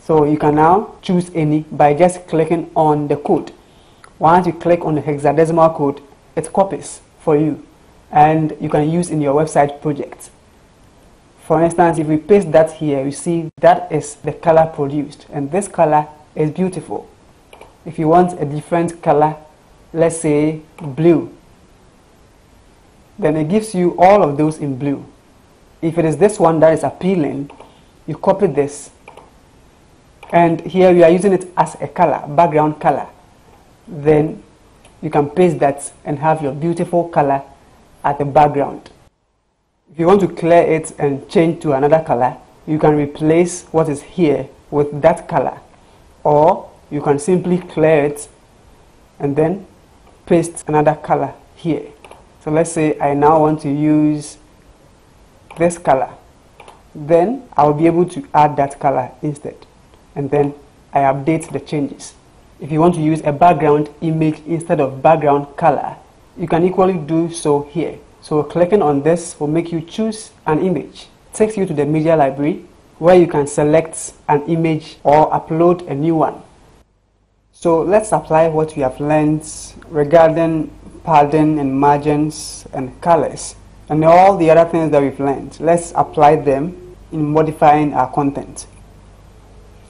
So you can now choose any by just clicking on the code. Once you click on the hexadecimal code, it copies for you, and you can use in your website project. For instance, if we paste that here, you see that is the color produced, and this color is beautiful. If you want a different color, let's say blue, then it gives you all of those in blue. If it is this one that is appealing, you copy this, and here we are using it as a color, background color. Then you can paste that and have your beautiful color at the background. If you want to clear it and change to another color, you can replace what is here with that color, or you can simply clear it and then paste another color here. So let's say I now want to use this color, then I'll be able to add that color instead, and then I update the changes. If you want to use a background image instead of background color, you can equally do so here. So clicking on this will make you choose an image. It takes you to the media library where you can select an image or upload a new one. So let's apply what we have learned regarding padding and margins and colors and all the other things that we've learned. Let's apply them in modifying our content.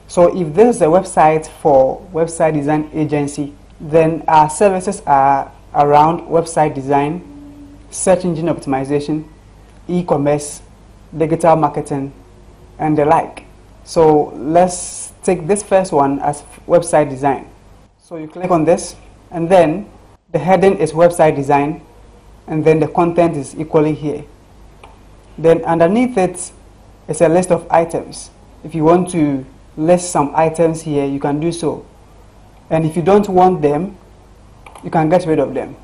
So if this is a website for website design agency, then our services are around website design, search engine optimization, e-commerce, digital marketing, and the like. So let's take this first one as website design. So you click on this, and then the heading is website design, and then the content is equally here. Then underneath it is a list of items. If you want to list some items here, you can do so, and if you don't want them, you can get rid of them.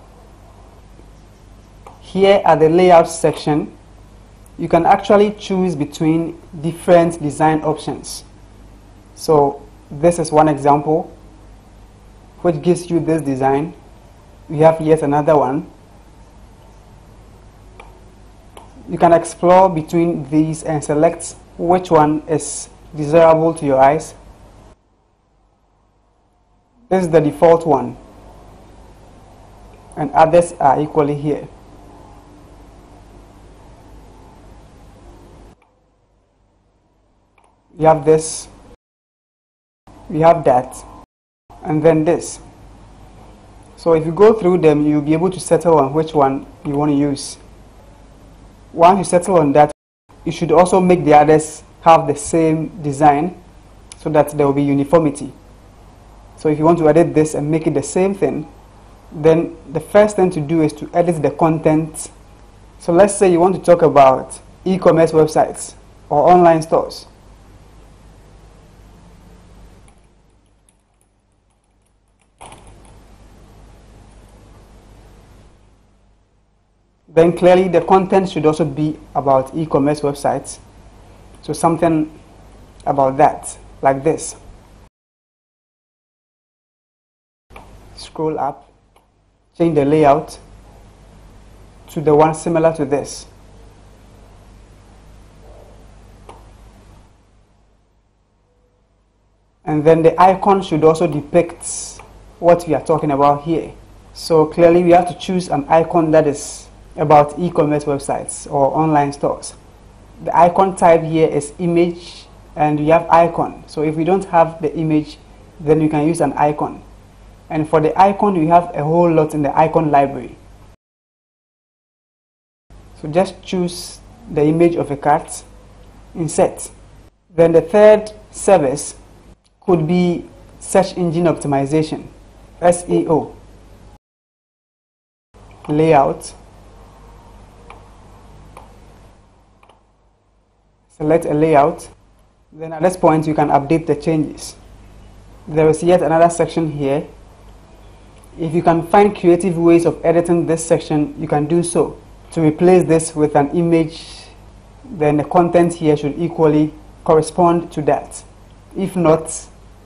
Here at the layout section, you can actually choose between different design options. So this is one example which gives you this design. We have yet another one. You can explore between these and select which one is desirable to your eyes. This is the default one, and others are equally here. We have this, we have that, and then this. So if you go through them, you'll be able to settle on which one you want to use. Once you settle on that, you should also make the others have the same design so that there will be uniformity. So if you want to edit this and make it the same thing, then the first thing to do is to edit the content. So let's say you want to talk about e-commerce websites or online stores. Then clearly the content should also be about e-commerce websites. So something about that, like this. Scroll up, change the layout to the one similar to this. And then the icon should also depict what we are talking about here. So clearly we have to choose an icon that is about e-commerce websites or online stores. The icon type here is image, and we have icon. So if we don't have the image, then you can use an icon. And for the icon, we have a whole lot in the icon library. So just choose the image of a cat, insert. Then the third service could be search engine optimization, SEO, layout. Select a layout, then at this point you can update the changes. There is yet another section here. If you can find creative ways of editing this section, you can do so. To replace this with an image, then the content here should equally correspond to that. If not,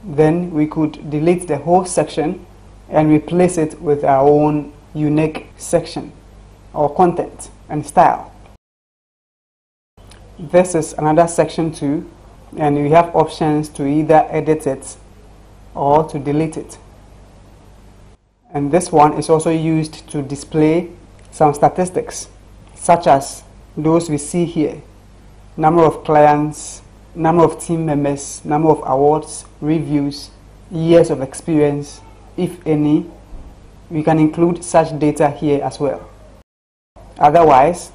then we could delete the whole section and replace it with our own unique section or content and style. This is another section too, and we have options to either edit it or to delete it. And this one is also used to display some statistics, such as those we see here: number of clients, number of team members, number of awards, reviews, years of experience, if any. We can include such data here as well. Otherwise,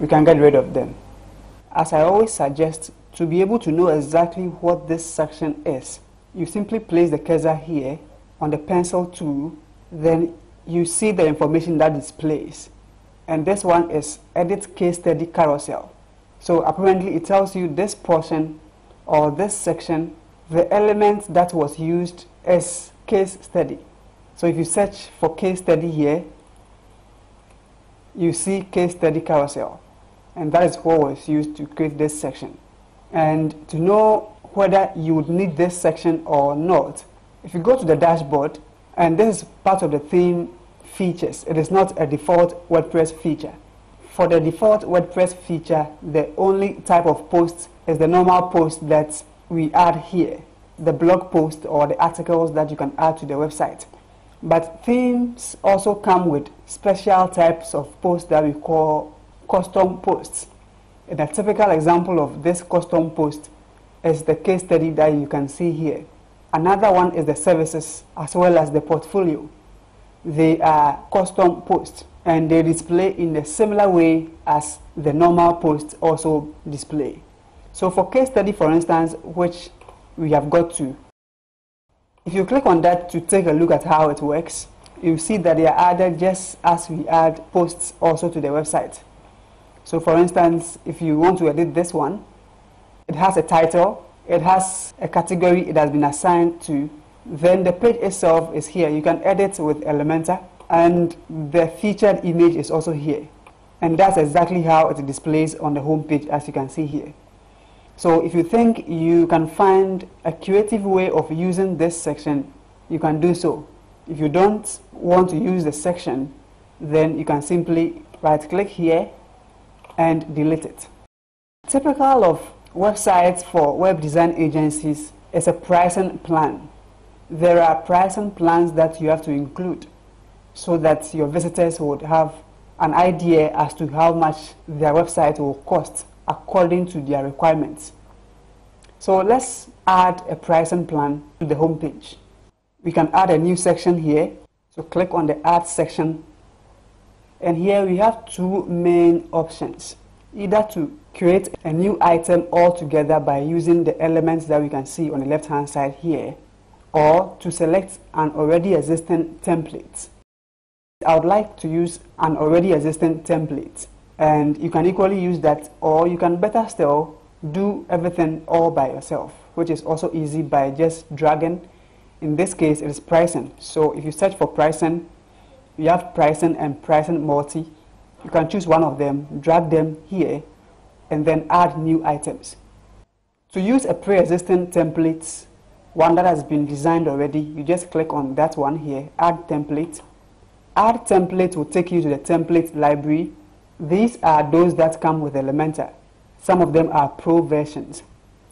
we can get rid of them. As I always suggest, to be able to know exactly what this section is, you simply place the cursor here on the pencil tool, then you see the information that displays. And this one is edit case study carousel. So apparently it tells you this portion or this section, the element that was used as case study. So if you search for case study here, you see case study carousel. And that is what was used to create this section. And to know whether you would need this section or not, if you go to the dashboard, and this is part of the theme features, it is not a default WordPress feature. For the default WordPress feature, the only type of post is the normal post that we add here, the blog post or the articles that you can add to the website. But themes also come with special types of posts that we call custom posts. And a typical example of this custom post is the case study that you can see here. Another one is the services as well as the portfolio. They are custom posts and they display in a similar way as the normal posts also display. So for case study, for instance, which we have got to, if you click on that to take a look at how it works, you see that they are added just as we add posts also to the website. So for instance, if you want to edit this one, it has a title, it has a category it has been assigned to, then the page itself is here. You can edit with Elementor, and the featured image is also here. And that's exactly how it displays on the home page, as you can see here. So if you think you can find a creative way of using this section, you can do so. If you don't want to use the section, then you can simply right-click here and delete it. Typical of websites for web design agencies is a pricing plan. There are pricing plans that you have to include so that your visitors would have an idea as to how much their website will cost according to their requirements. So let's add a pricing plan to the home page. We can add a new section here. So click on the Add section. And here we have two main options. Either to create a new item altogether by using the elements that we can see on the left-hand side here, or to select an already existing template. I would like to use an already existing template, and you can equally use that, or you can better still do everything all by yourself, which is also easy by just dragging. In this case, it is pricing. So if you search for pricing, you have pricing and pricing multi. You can choose one of them, drag them here, and then add new items. To use a pre-existing template, one that has been designed already, you just click on that one here, Add Template. Add Template will take you to the template library. These are those that come with Elementor. Some of them are pro versions.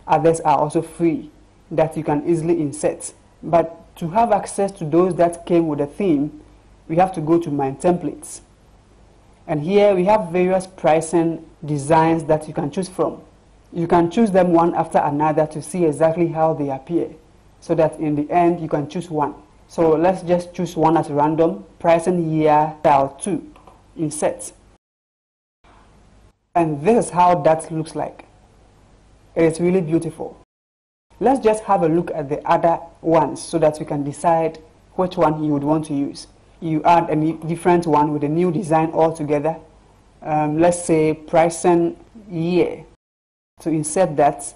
Others are also free that you can easily insert. But to have access to those that came with a theme, we have to go to My Templates. And here we have various pricing designs that you can choose from. You can choose them one after another to see exactly how they appear, so that in the end you can choose one. So let's just choose one at random, pricing year, style 2, insert. And this is how that looks like. It is really beautiful. Let's just have a look at the other ones so that you can decide which one you would want to use. You add a different one with a new design altogether. Let's say pricing year. So insert that,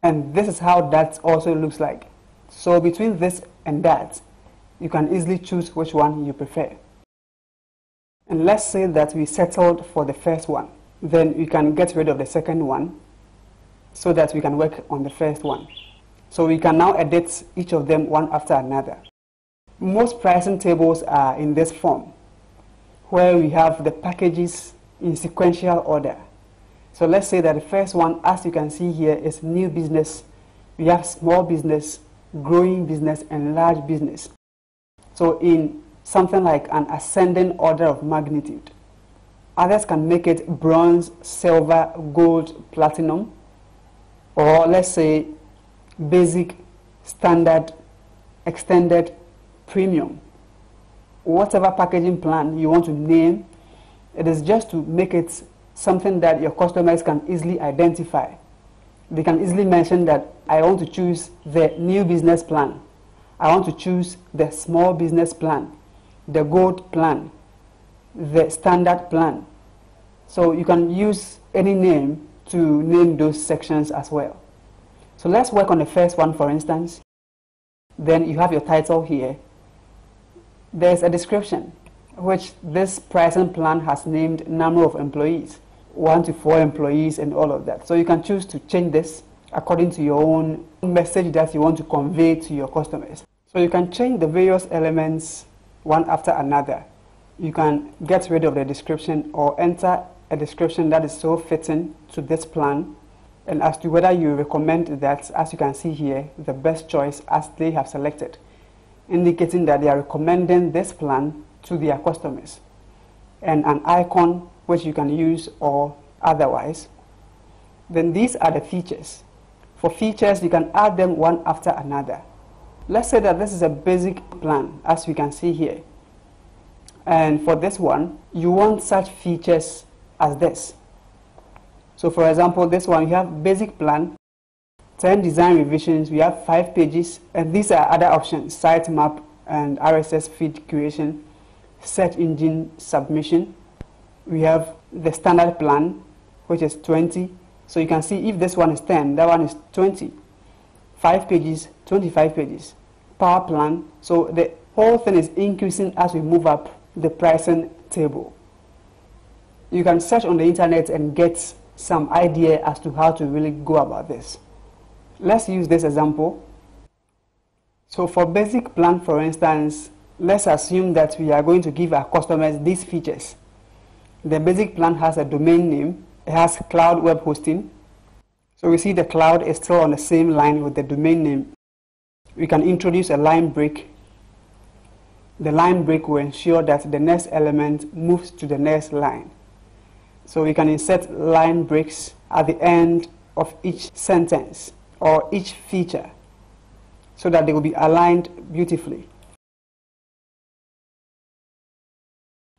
and this is how that also looks like. So between this and that, you can easily choose which one you prefer. And let's say that we settled for the first one. Then we can get rid of the second one so that we can work on the first one. So we can now edit each of them one after another. Most pricing tables are in this form, where we have the packages in sequential order. So let's say that the first one, as you can see here, is new business. We have small business, growing business, and large business. So in something like an ascending order of magnitude. Others can make it bronze, silver, gold, platinum, or let's say basic, standard, extended, premium. Whatever packaging plan you want to name, it is just to make it something that your customers can easily identify. They can easily mention that I want to choose the new business plan. I want to choose the small business plan. the gold plan, the standard plan. So you can use any name to name those sections as well. So let's work on the first one, for instance. Then you have your title here. There's a description, which this pricing plan has named number of employees, 1 to 4 employees and all of that. So you can choose to change this according to your own message that you want to convey to your customers. So you can change the various elements one after another. You can get rid of the description or enter a description that is so fitting to this plan, and as to whether you recommend that, as you can see here, the best choice as they have selected, indicating that they are recommending this plan to their customers, and an icon which you can use or otherwise. Then these are the features. For features, you can add them one after another. Let's say that this is a basic plan, as we can see here. And for this one, you want such features as this. So for example, this one, you have basic plan, 10 design revisions, we have 5 pages, and these are other options, sitemap and RSS feed creation, search engine submission. We have the standard plan, which is 20. So you can see if this one is 10, that one is 20. 5 pages, 25 pages. Power plan. So the whole thing is increasing as we move up the pricing table. You can search on the internet and get some idea as to how to really go about this. Let's use this example. So for basic plan, for instance, let's assume that we are going to give our customers these features. The basic plan has a domain name. It has cloud web hosting. So we see the cloud is still on the same line with the domain name. We can introduce a line break. The line break will ensure that the next element moves to the next line. So we can insert line breaks at the end of each sentence or each feature so that they will be aligned beautifully.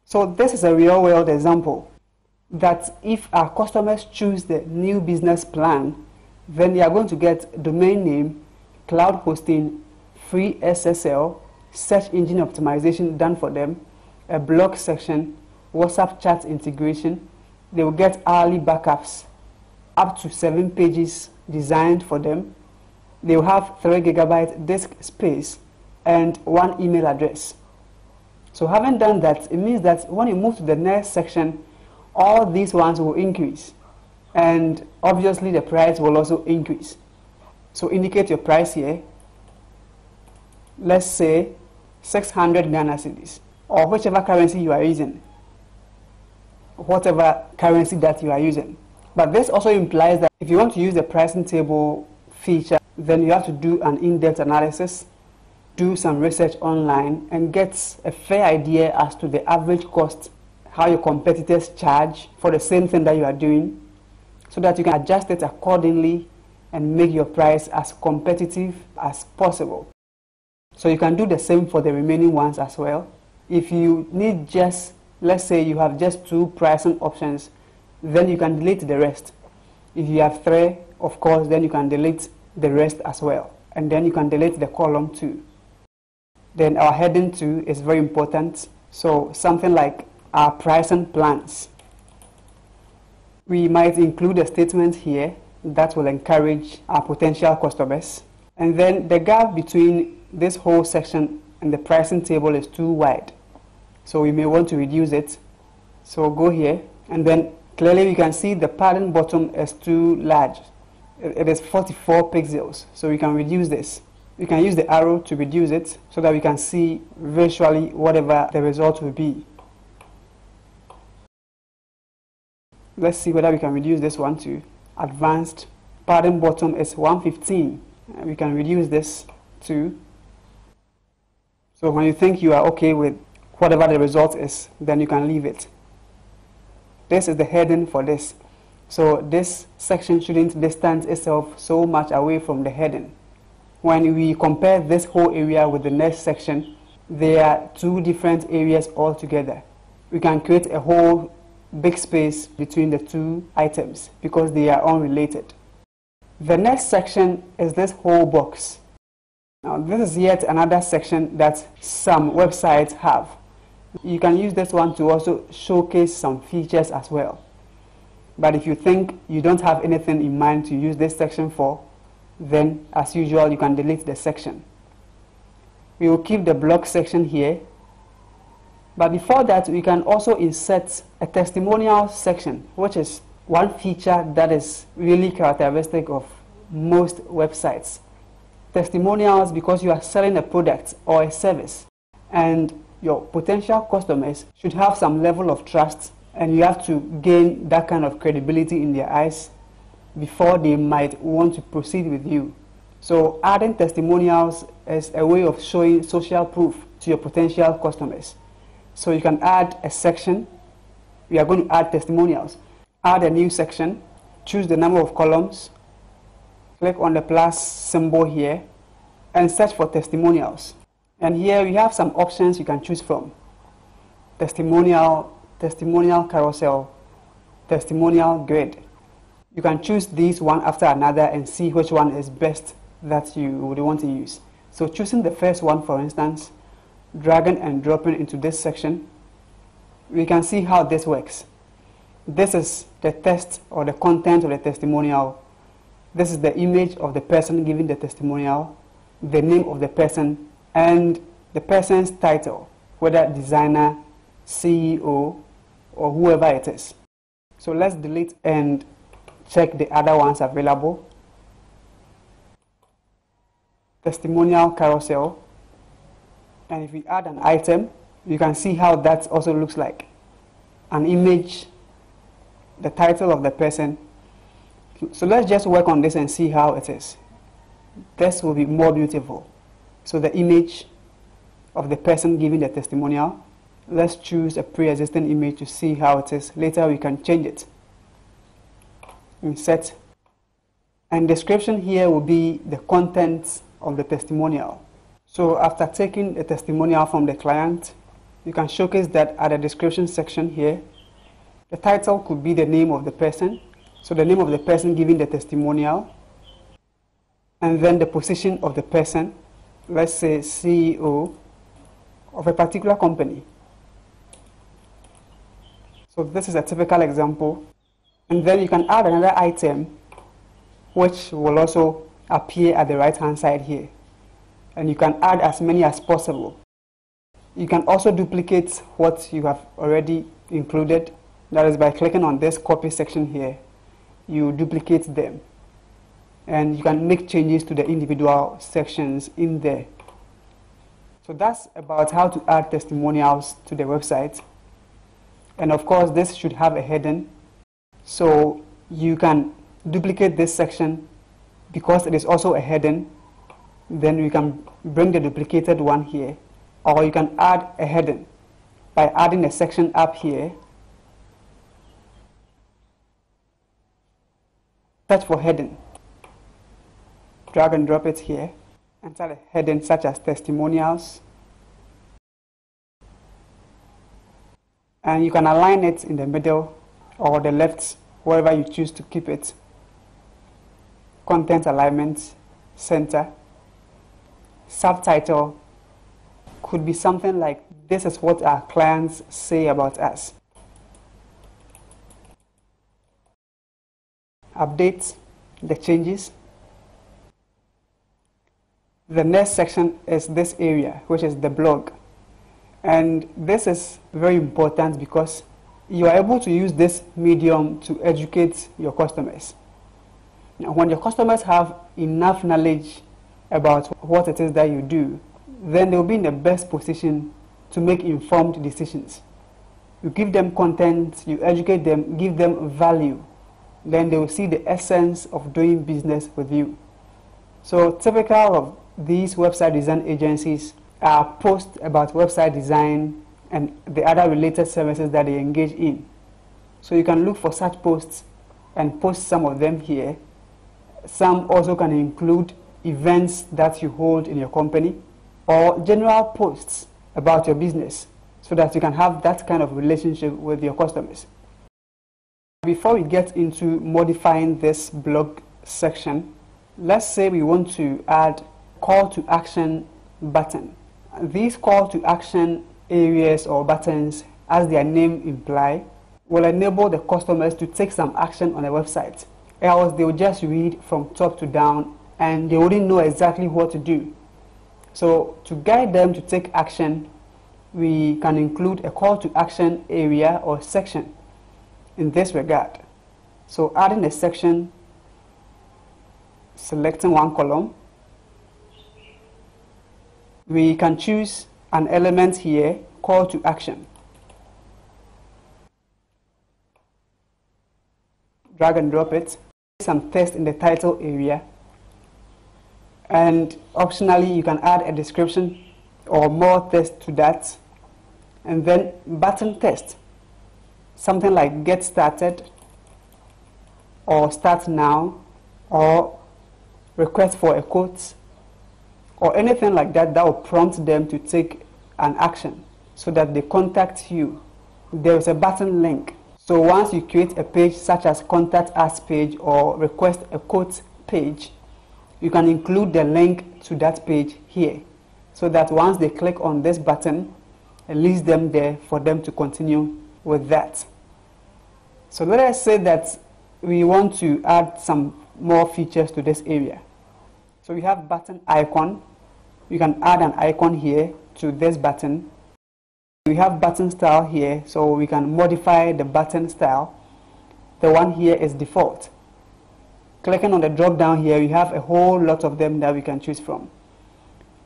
So this is a real-world example that if our customers choose the new business plan, then they are going to get domain name, cloud hosting, free SSL, search engine optimization done for them, a blog section, WhatsApp chat integration. They will get hourly backups, up to 7 pages designed for them. They will have 3 GB disk space and 1 email address. So having done that, it means that when you move to the next section, all these ones will increase, and obviously the price will also increase. So indicate your price here. Let's say 600 Ghana cedis, or whichever currency you are using, whatever currency that you are using. But this also implies that if you want to use the pricing table feature, then you have to do an in-depth analysis, do some research online, and get a fair idea as to the average cost, how your competitors charge for the same thing that you are doing, so that you can adjust it accordingly and make your price as competitive as possible. So you can do the same for the remaining ones as well. If you need just, let's say you have just 2 pricing options, then you can delete the rest. If you have 3, of course, then you can delete the rest as well. And then you can delete the column too. Then our heading too is very important. So something like our pricing plans. We might include a statement here that will encourage our potential customers. And then the gap between this whole section and the pricing table is too wide. So we may want to reduce it. So go here, and then clearly you can see the padding bottom is too large. It is 44 pixels, so we can reduce this. We can use the arrow to reduce it so that we can see visually whatever the result will be. Let's see whether we can reduce this one to advanced. Padding bottom is 115. We can reduce this to. So when you think you are okay with whatever the result is, then you can leave it. This is the heading for this. So this section shouldn't distance itself so much away from the heading. When we compare this whole area with the next section, there are 2 different areas altogether. We can create a whole big space between the 2 items because they are unrelated. The next section is this whole box. Now this is yet another section that some websites have. You can use this one to also showcase some features as well. But if you think you don't have anything in mind to use this section for, then as usual you can delete the section. We will keep the blog section here, but before that we can also insert a testimonial section, which is one feature that is really characteristic of most websites. Testimonials, because you are selling a product or a service and your potential customers should have some level of trust, and you have to gain that kind of credibility in their eyes before they might want to proceed with you. So adding testimonials is a way of showing social proof to your potential customers. So you can add a section. We are going to add testimonials. Add a new section. Choose the number of columns. Click on the plus symbol here and search for testimonials. And here we have some options you can choose from. Testimonial, testimonial carousel, testimonial grid. You can choose these one after another and see which one is best that you would want to use. So choosing the first one, for instance, dragging and dropping into this section, we can see how this works. This is the text or the content of the testimonial. This is the image of the person giving the testimonial, the name of the person, and the person's title, whether designer, CEO, or whoever it is. So let's delete and check the other ones available. Testimonial carousel. And if we add an item, you can see how that also looks like. An image, the title of the person. So let's just work on this and see how it is. This will be more beautiful. So the image of the person giving the testimonial. Let's choose a pre-existing image to see how it is. Later we can change it. Insert. And description here will be the contents of the testimonial. So after taking a testimonial from the client, you can showcase that at the description section here. The title could be the name of the person. So the name of the person giving the testimonial, and then the position of the person, let's say CEO of a particular company. So this is a typical example. And then you can add another item which will also appear at the right hand side here. And you can add as many as possible. You can also duplicate what you have already included. That is by clicking on this copy section here. You duplicate them and you can make changes to the individual sections in there. So that's about how to add testimonials to the website. And of course this should have a heading, so you can duplicate this section because it is also a heading. Then you can bring the duplicated one here, or you can add a heading by adding a section up here. Search for heading, drag and drop it here, and enter a heading such as testimonials. And you can align it in the middle or the left, wherever you choose to keep it. Content alignment, center. Subtitle could be something like, "This is what our clients say about us." Update the changes. The next section is this area, which is the blog. And this is very important because you are able to use this medium to educate your customers. Now, when your customers have enough knowledge about what it is that you do, then they'll be in the best position to make informed decisions. You give them content, you educate them, give them value. Then they will see the essence of doing business with you. So typical of these website design agencies are posts about website design and the other related services that they engage in. So you can look for such posts and post some of them here. Some also can include events that you hold in your company or general posts about your business, so that you can have that kind of relationship with your customers. Before we get into modifying this blog section, let's say we want to add call to action button. These call to action areas or buttons, as their name imply, will enable the customers to take some action on the website. Else they will just read from top to down and they wouldn't know exactly what to do. So to guide them to take action, we can include a call to action area or section in this regard. So adding a section, selecting one column, we can choose an element here, call to action. Drag and drop it, some text in the title area, and optionally you can add a description or more text to that, and then button text, something like get started or start now or request for a quote or anything like that that will prompt them to take an action so that they contact you. There is a button link. So once you create a page such as contact us page or request a quote page, you can include the link to that page here so that once they click on this button, it leads them there for them to continue with that. So let us say that we want to add some more features to this area. So we have button icon. You can add an icon here to this button. We have button style here, so we can modify the button style. The one here is default. Clicking on the drop down here, we have a whole lot of them that we can choose from.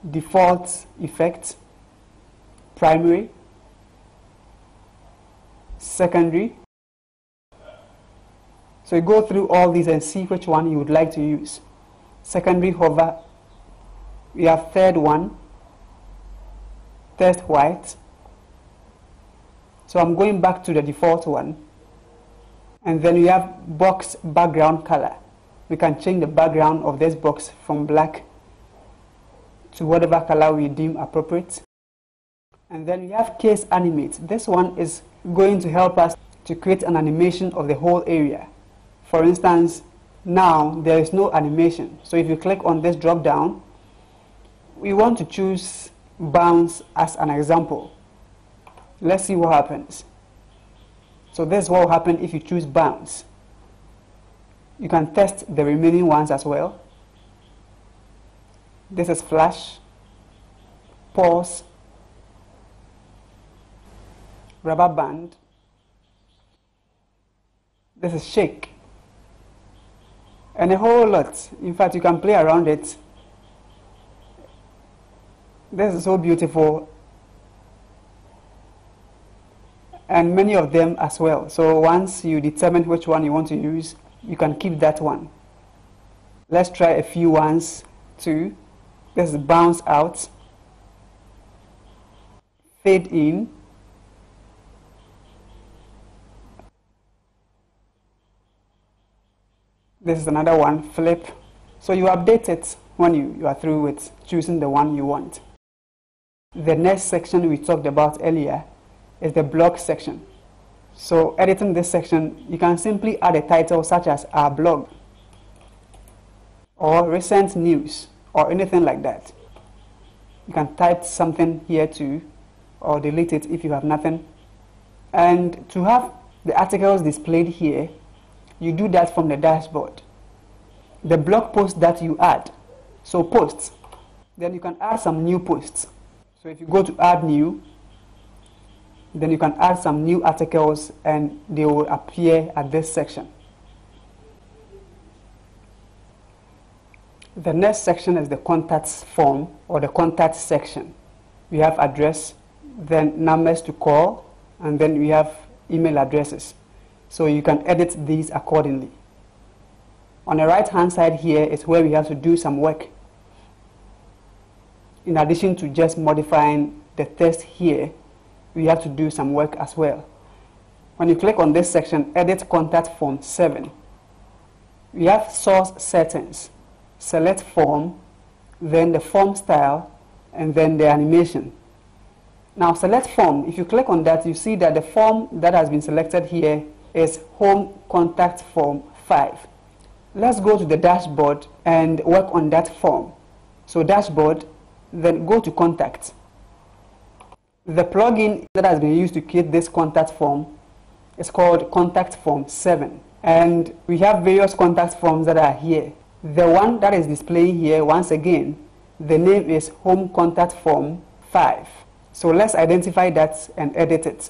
Default effect, primary, secondary. So you go through all these and see which one you would like to use. Secondary hover, we have third one, text white. So I'm going back to the default one. And then we have box background color. We can change the background of this box from black to whatever color we deem appropriate. And then we have case animate. This one is going to help us to create an animation of the whole area. For instance, now there is no animation. So if you click on this drop down, we want to choose bounce as an example. Let's see what happens. So this is what will happen if you choose bounce. You can test the remaining ones as well. This is flash, pause, rubber band. This is shake. And a whole lot. In fact, you can play around it. This is so beautiful. And many of them as well. So once you determine which one you want to use, you can keep that one. Let's try a few ones too. This is bounce out, fade in, this is another one, flip. So you update it when you are through with choosing the one you want. The next section we talked about earlier is the blog section. So editing this section, you can simply add a title such as our blog or recent news or anything like that. You can type something here too or delete it if you have nothing. And to have the articles displayed here, you do that from the dashboard. The blog post that you add, so posts, then you can add some new posts. So if you go to add new, then you can add some new articles and they will appear at this section. The next section is the contacts form or the contact section. We have address, then numbers to call, and then we have email addresses. So you can edit these accordingly. On the right hand side here is where we have to do some work. In addition to just modifying the text here, we have to do some work as well. When you click on this section, edit Contact Form 7. We have source settings. Select form, then the form style, and then the animation. Now select form. If you click on that, you see that the form that has been selected here is Home Contact Form 5. Let's go to the dashboard and work on that form. So dashboard, then go to contact. The plugin that has been used to create this contact form is called Contact Form 7. And we have various contact forms that are here. The one that is displaying here, once again, the name is Home Contact Form 5. So let's identify that and edit it.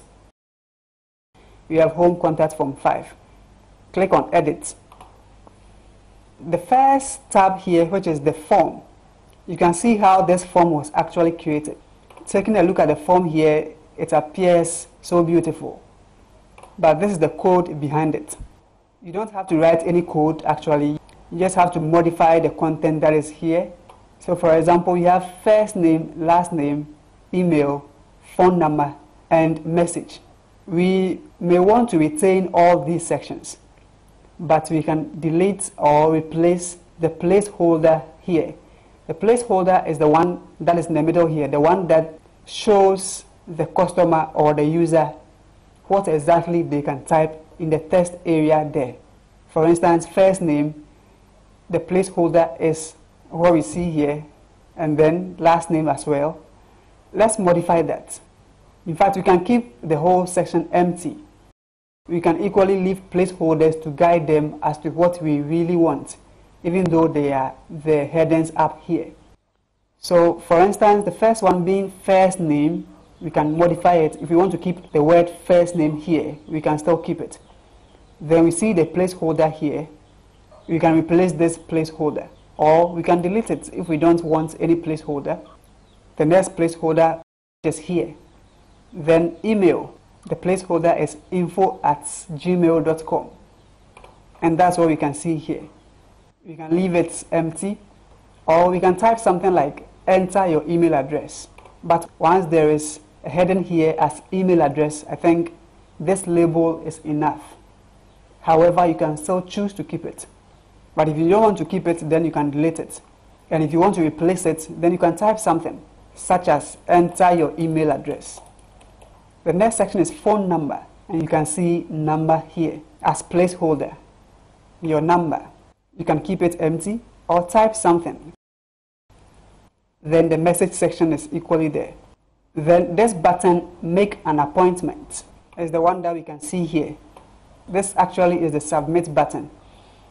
We have Home Contact Form 5. Click on Edit. The first tab here, which is the form, you can see how this form was actually created. Taking a look at the form here, it appears so beautiful. But this is the code behind it. You don't have to write any code actually. You just have to modify the content that is here. So for example, you have first name, last name, email, phone number, and message. We may want to retain all these sections, but we can delete or replace the placeholder here. The placeholder is the one that is in the middle here, the one that shows the customer or the user what exactly they can type in the text area there. For instance, first name, the placeholder is what we see here, and then last name as well. Let's modify that. In fact, we can keep the whole section empty. We can equally leave placeholders to guide them as to what we really want, even though they are the headings up here. So, for instance, the first one being first name, we can modify it. If we want to keep the word first name here, we can still keep it. Then we see the placeholder here. We can replace this placeholder, or we can delete it if we don't want any placeholder. The next placeholder is here. Then email. The placeholder is info@gmail.com. And that's what we can see here. We can leave it empty, or we can type something like enter your email address. But once there is a heading here as email address, I think this label is enough. However, you can still choose to keep it. But if you don't want to keep it, then you can delete it. And if you want to replace it, then you can type something such as enter your email address. The next section is phone number, and you can see number here as placeholder. Your number, you can keep it empty or type something. Then the message section is equally there. Then this button, make an appointment, is the one that we can see here. This actually is the submit button.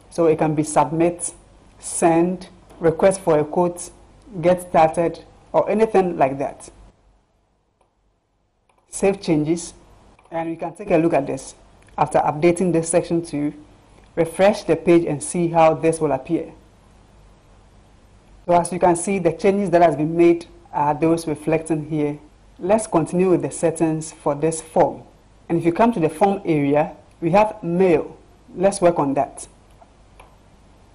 So it can be submit, send, request for a quote, get started, or anything like that. Save changes, and we can take a look at this after updating this section to refresh the page and see how this will appear. So as you can see, the changes that has been made are those reflecting here. Let's continue with the settings for this form. And if you come to the form area, we have mail. Let's work on that.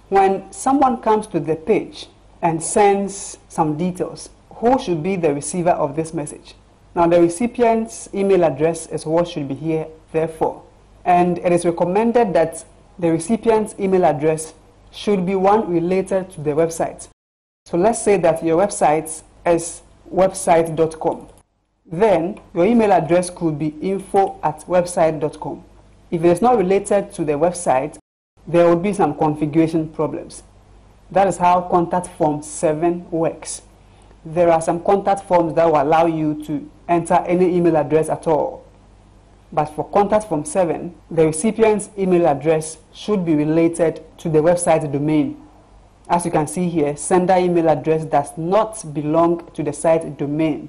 When someone comes to the page and sends some details, who should be the receiver of this message? Now, the recipient's email address is what should be here, therefore. And it is recommended that the recipient's email address should be one related to the website. So let's say that your website is website.com. Then your email address could be info@website.com. If it is not related to the website, there will be some configuration problems. That is how Contact Form 7 works. There are some contact forms that will allow you to enter any email address at all. But for Contact Form 7, the recipient's email address should be related to the website domain. As you can see here, sender email address does not belong to the site domain.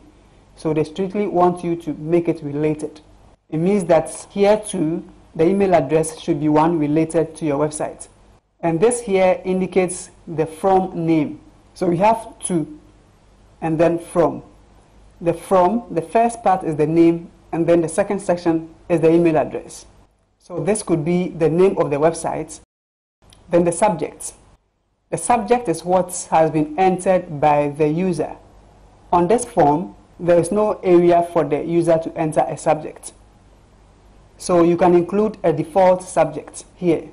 So they strictly want you to make it related. It means that here too, the email address should be one related to your website. And this here indicates the from name. So we have two, and then from. The first part is the name, and then the second section is the email address. So this could be the name of the website, then the subject. The subject is what has been entered by the user. On this form, there is no area for the user to enter a subject. So you can include a default subject here.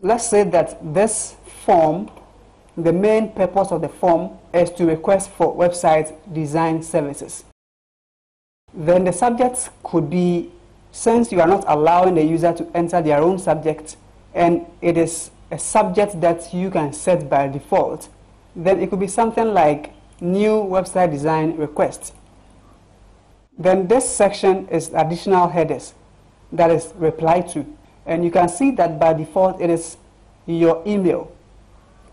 Let's say that this form, the main purpose of the form is to request for website design services. Then the subject could be, since you are not allowing the user to enter their own subject, and it is a subject that you can set by default, then it could be something like new website design request. Then this section is additional headers, that is reply to. And you can see that by default it is your email.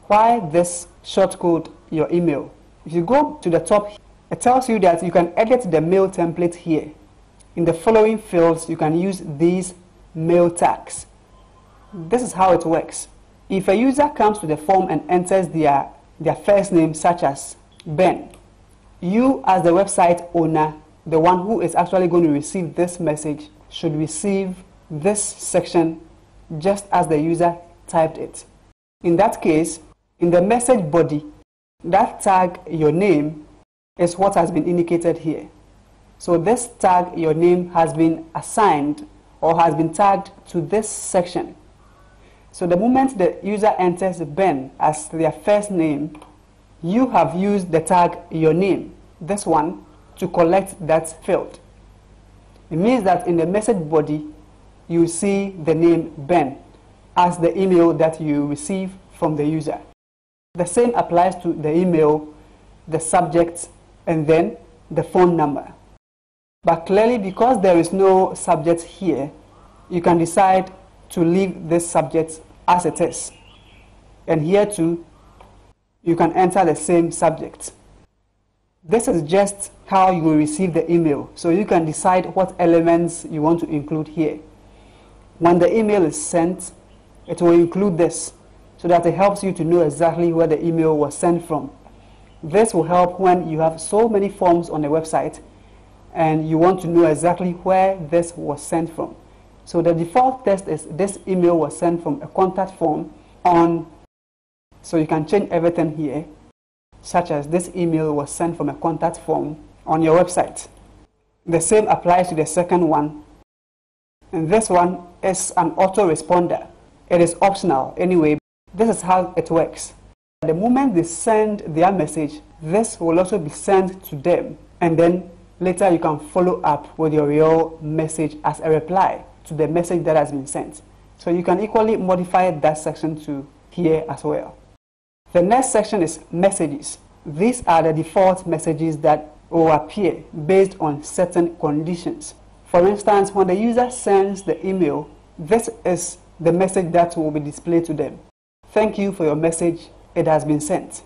Why this shortcode your email? If you go to the top, it tells you that you can edit the mail template here. In the following fields, you can use these mail tags. This is how it works. If a user comes to the form and enters their first name, such as Ben, you as the website owner, the one who is actually going to receive this message, should receive this section just as the user typed it. In that case, in the message body, that tag, your name, is what has been indicated here. So this tag, your name, has been assigned or has been tagged to this section. So the moment the user enters Ben as their first name, you have used the tag, your name, this one, to collect that field. It means that in the message body, you see the name Ben as the email that you receive from the user. The same applies to the email, the subject, and then the phone number. But clearly, because there is no subject here, you can decide to leave this subject as it is. And here too, you can enter the same subject. This is just how you will receive the email. So you can decide what elements you want to include here. When the email is sent, it will include this, so that it helps you to know exactly where the email was sent from. This will help when you have so many forms on the website and you want to know exactly where this was sent from. So the default text is this email was sent from a contact form on. So you can change everything here, such as this email was sent from a contact form on your website. The same applies to the second one. And this one is an autoresponder. It is optional anyway. This is how it works. The moment they send their message, this will also be sent to them. And then later you can follow up with your real message as a reply to the message that has been sent. So you can equally modify that section to here as well. The next section is messages. These are the default messages that will appear based on certain conditions. For instance, when the user sends the email, this is the message that will be displayed to them. Thank you for your message. It has been sent.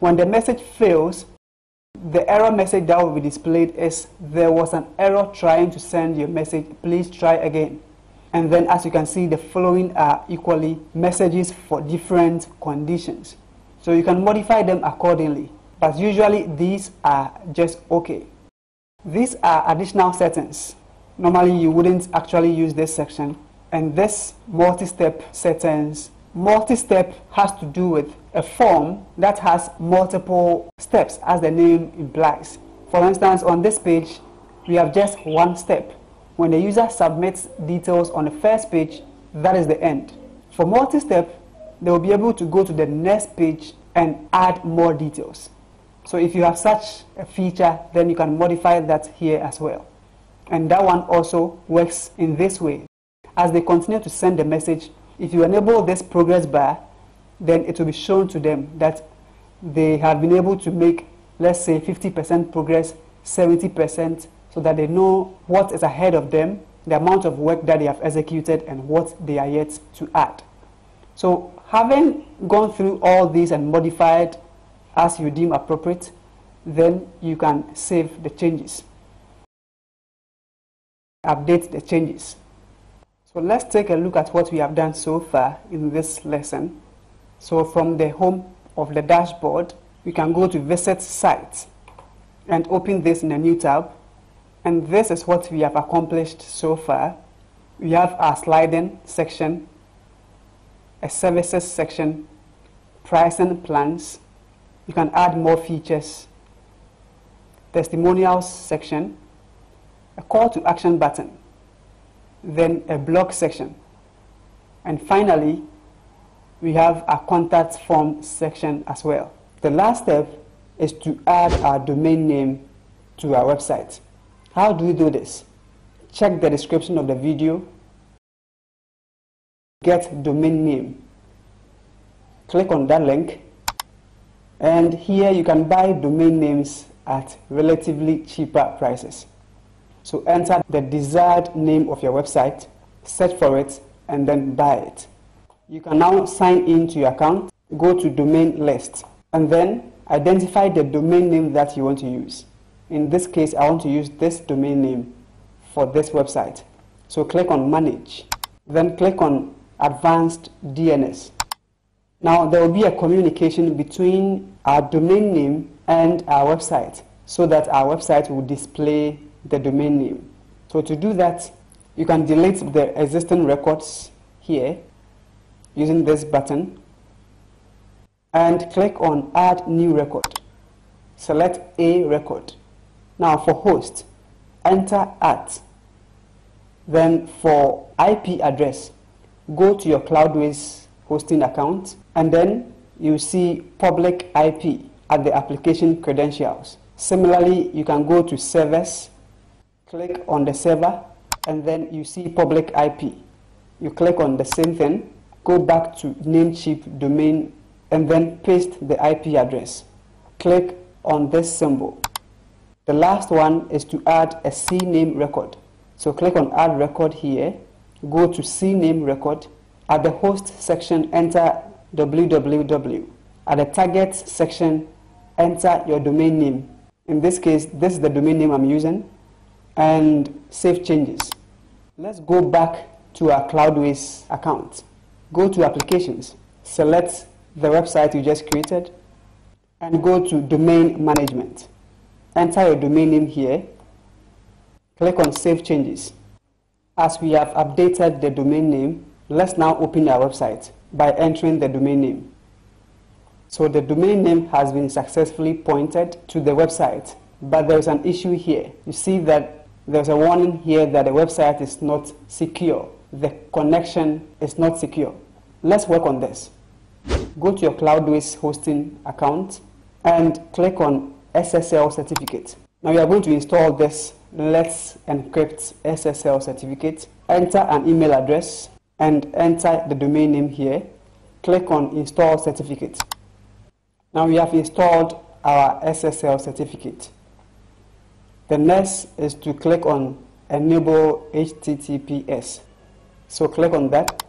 When the message fails, the error message that will be displayed is there was an error trying to send your message. Please try again. And then as you can see, the following are equally messages for different conditions. So you can modify them accordingly, but usually these are just okay. These are additional settings. Normally you wouldn't actually use this section. And this multi-step settings, multi-step has to do with a form that has multiple steps, as the name implies. For instance, on this page, we have just one step. When the user submits details on the first page, that is the end. For multi-step, they will be able to go to the next page and add more details. So if you have such a feature, then you can modify that here as well. And that one also works in this way. As they continue to send the message, if you enable this progress bar, then it will be shown to them that they have been able to make, let's say, 50% progress, 70%, so that they know what is ahead of them, the amount of work that they have executed, and what they are yet to add. So having gone through all these and modified as you deem appropriate, then you can save the changes. Update the changes. So let's take a look at what we have done so far in this lesson. So from the home of the dashboard, we can go to Visit Site and open this in a new tab. And this is what we have accomplished so far. We have our sliding section, a services section, pricing plans. You can add more features. Testimonials section, a call to action button, then a blog section. And finally, we have our contact form section as well. The last step is to add our domain name to our website. How do we do this? Check the description of the video. Get domain name. Click on that link. And here you can buy domain names at relatively cheaper prices. So enter the desired name of your website, search for it, and then buy it. You can now sign in to your account, go to domain list, and then identify the domain name that you want to use. In this case, I want to use this domain name for this website. So click on Manage, then click on Advanced DNS. Now there will be a communication between our domain name and our website, so that our website will display the domain name. So to do that, you can delete the existing records here using this button and click on Add New Record. Select a record. Now for host, enter @ then for IP address, go to your Cloudways hosting account and then you see public IP at the application credentials. Similarly, you can go to servers, click on the server, and then you see public IP. You click on the same thing, go back to Namecheap domain, and then paste the IP address. Click on this symbol. The last one is to add a CNAME record. So click on Add Record here, go to CNAME record. At the host section, enter www. At the target section, enter your domain name. In this case, this is the domain name I'm using, and save changes. Let's go back to our Cloudways account. Go to Applications, select the website you just created, and go to Domain Management. Enter your domain name here. Click on Save Changes. As we have updated the domain name, let's now open our website by entering the domain name. So the domain name has been successfully pointed to the website, but there's an issue here. You see that there's a warning here that the website is not secure. The connection is not secure. Let's work on this. Go to your Cloudways hosting account and click on SSL certificate. Now you are going to install this Let's Encrypt SSL certificate. Enter an email address and enter the domain name here. Click on Install Certificate. Now we have installed our SSL certificate. The next is to click on Enable HTTPS. So click on that.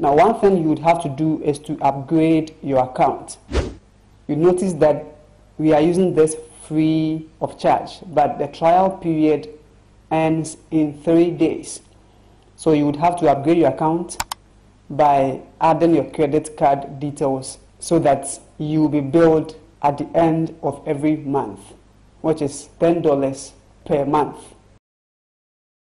Now one thing you would have to do is to upgrade your account. You notice that we are using this free of charge, but the trial period ends in 3 days. So you would have to upgrade your account by adding your credit card details so that you will be billed at the end of every month, which is $10 per month.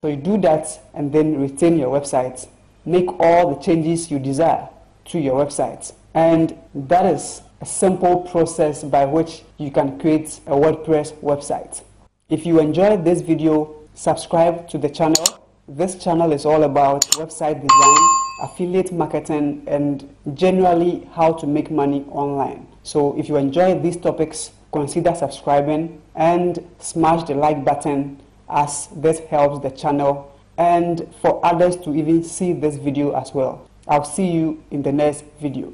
So you do that and then retain your website. Make all the changes you desire to your website. And that is a simple process by which you can create a WordPress website. If you enjoyed this video, subscribe to the channel. This channel is all about website design, affiliate marketing, and generally how to make money online. So if you enjoyed these topics, consider subscribing and smash the like button as this helps the channel and for others to even see this video as well. I'll see you in the next video.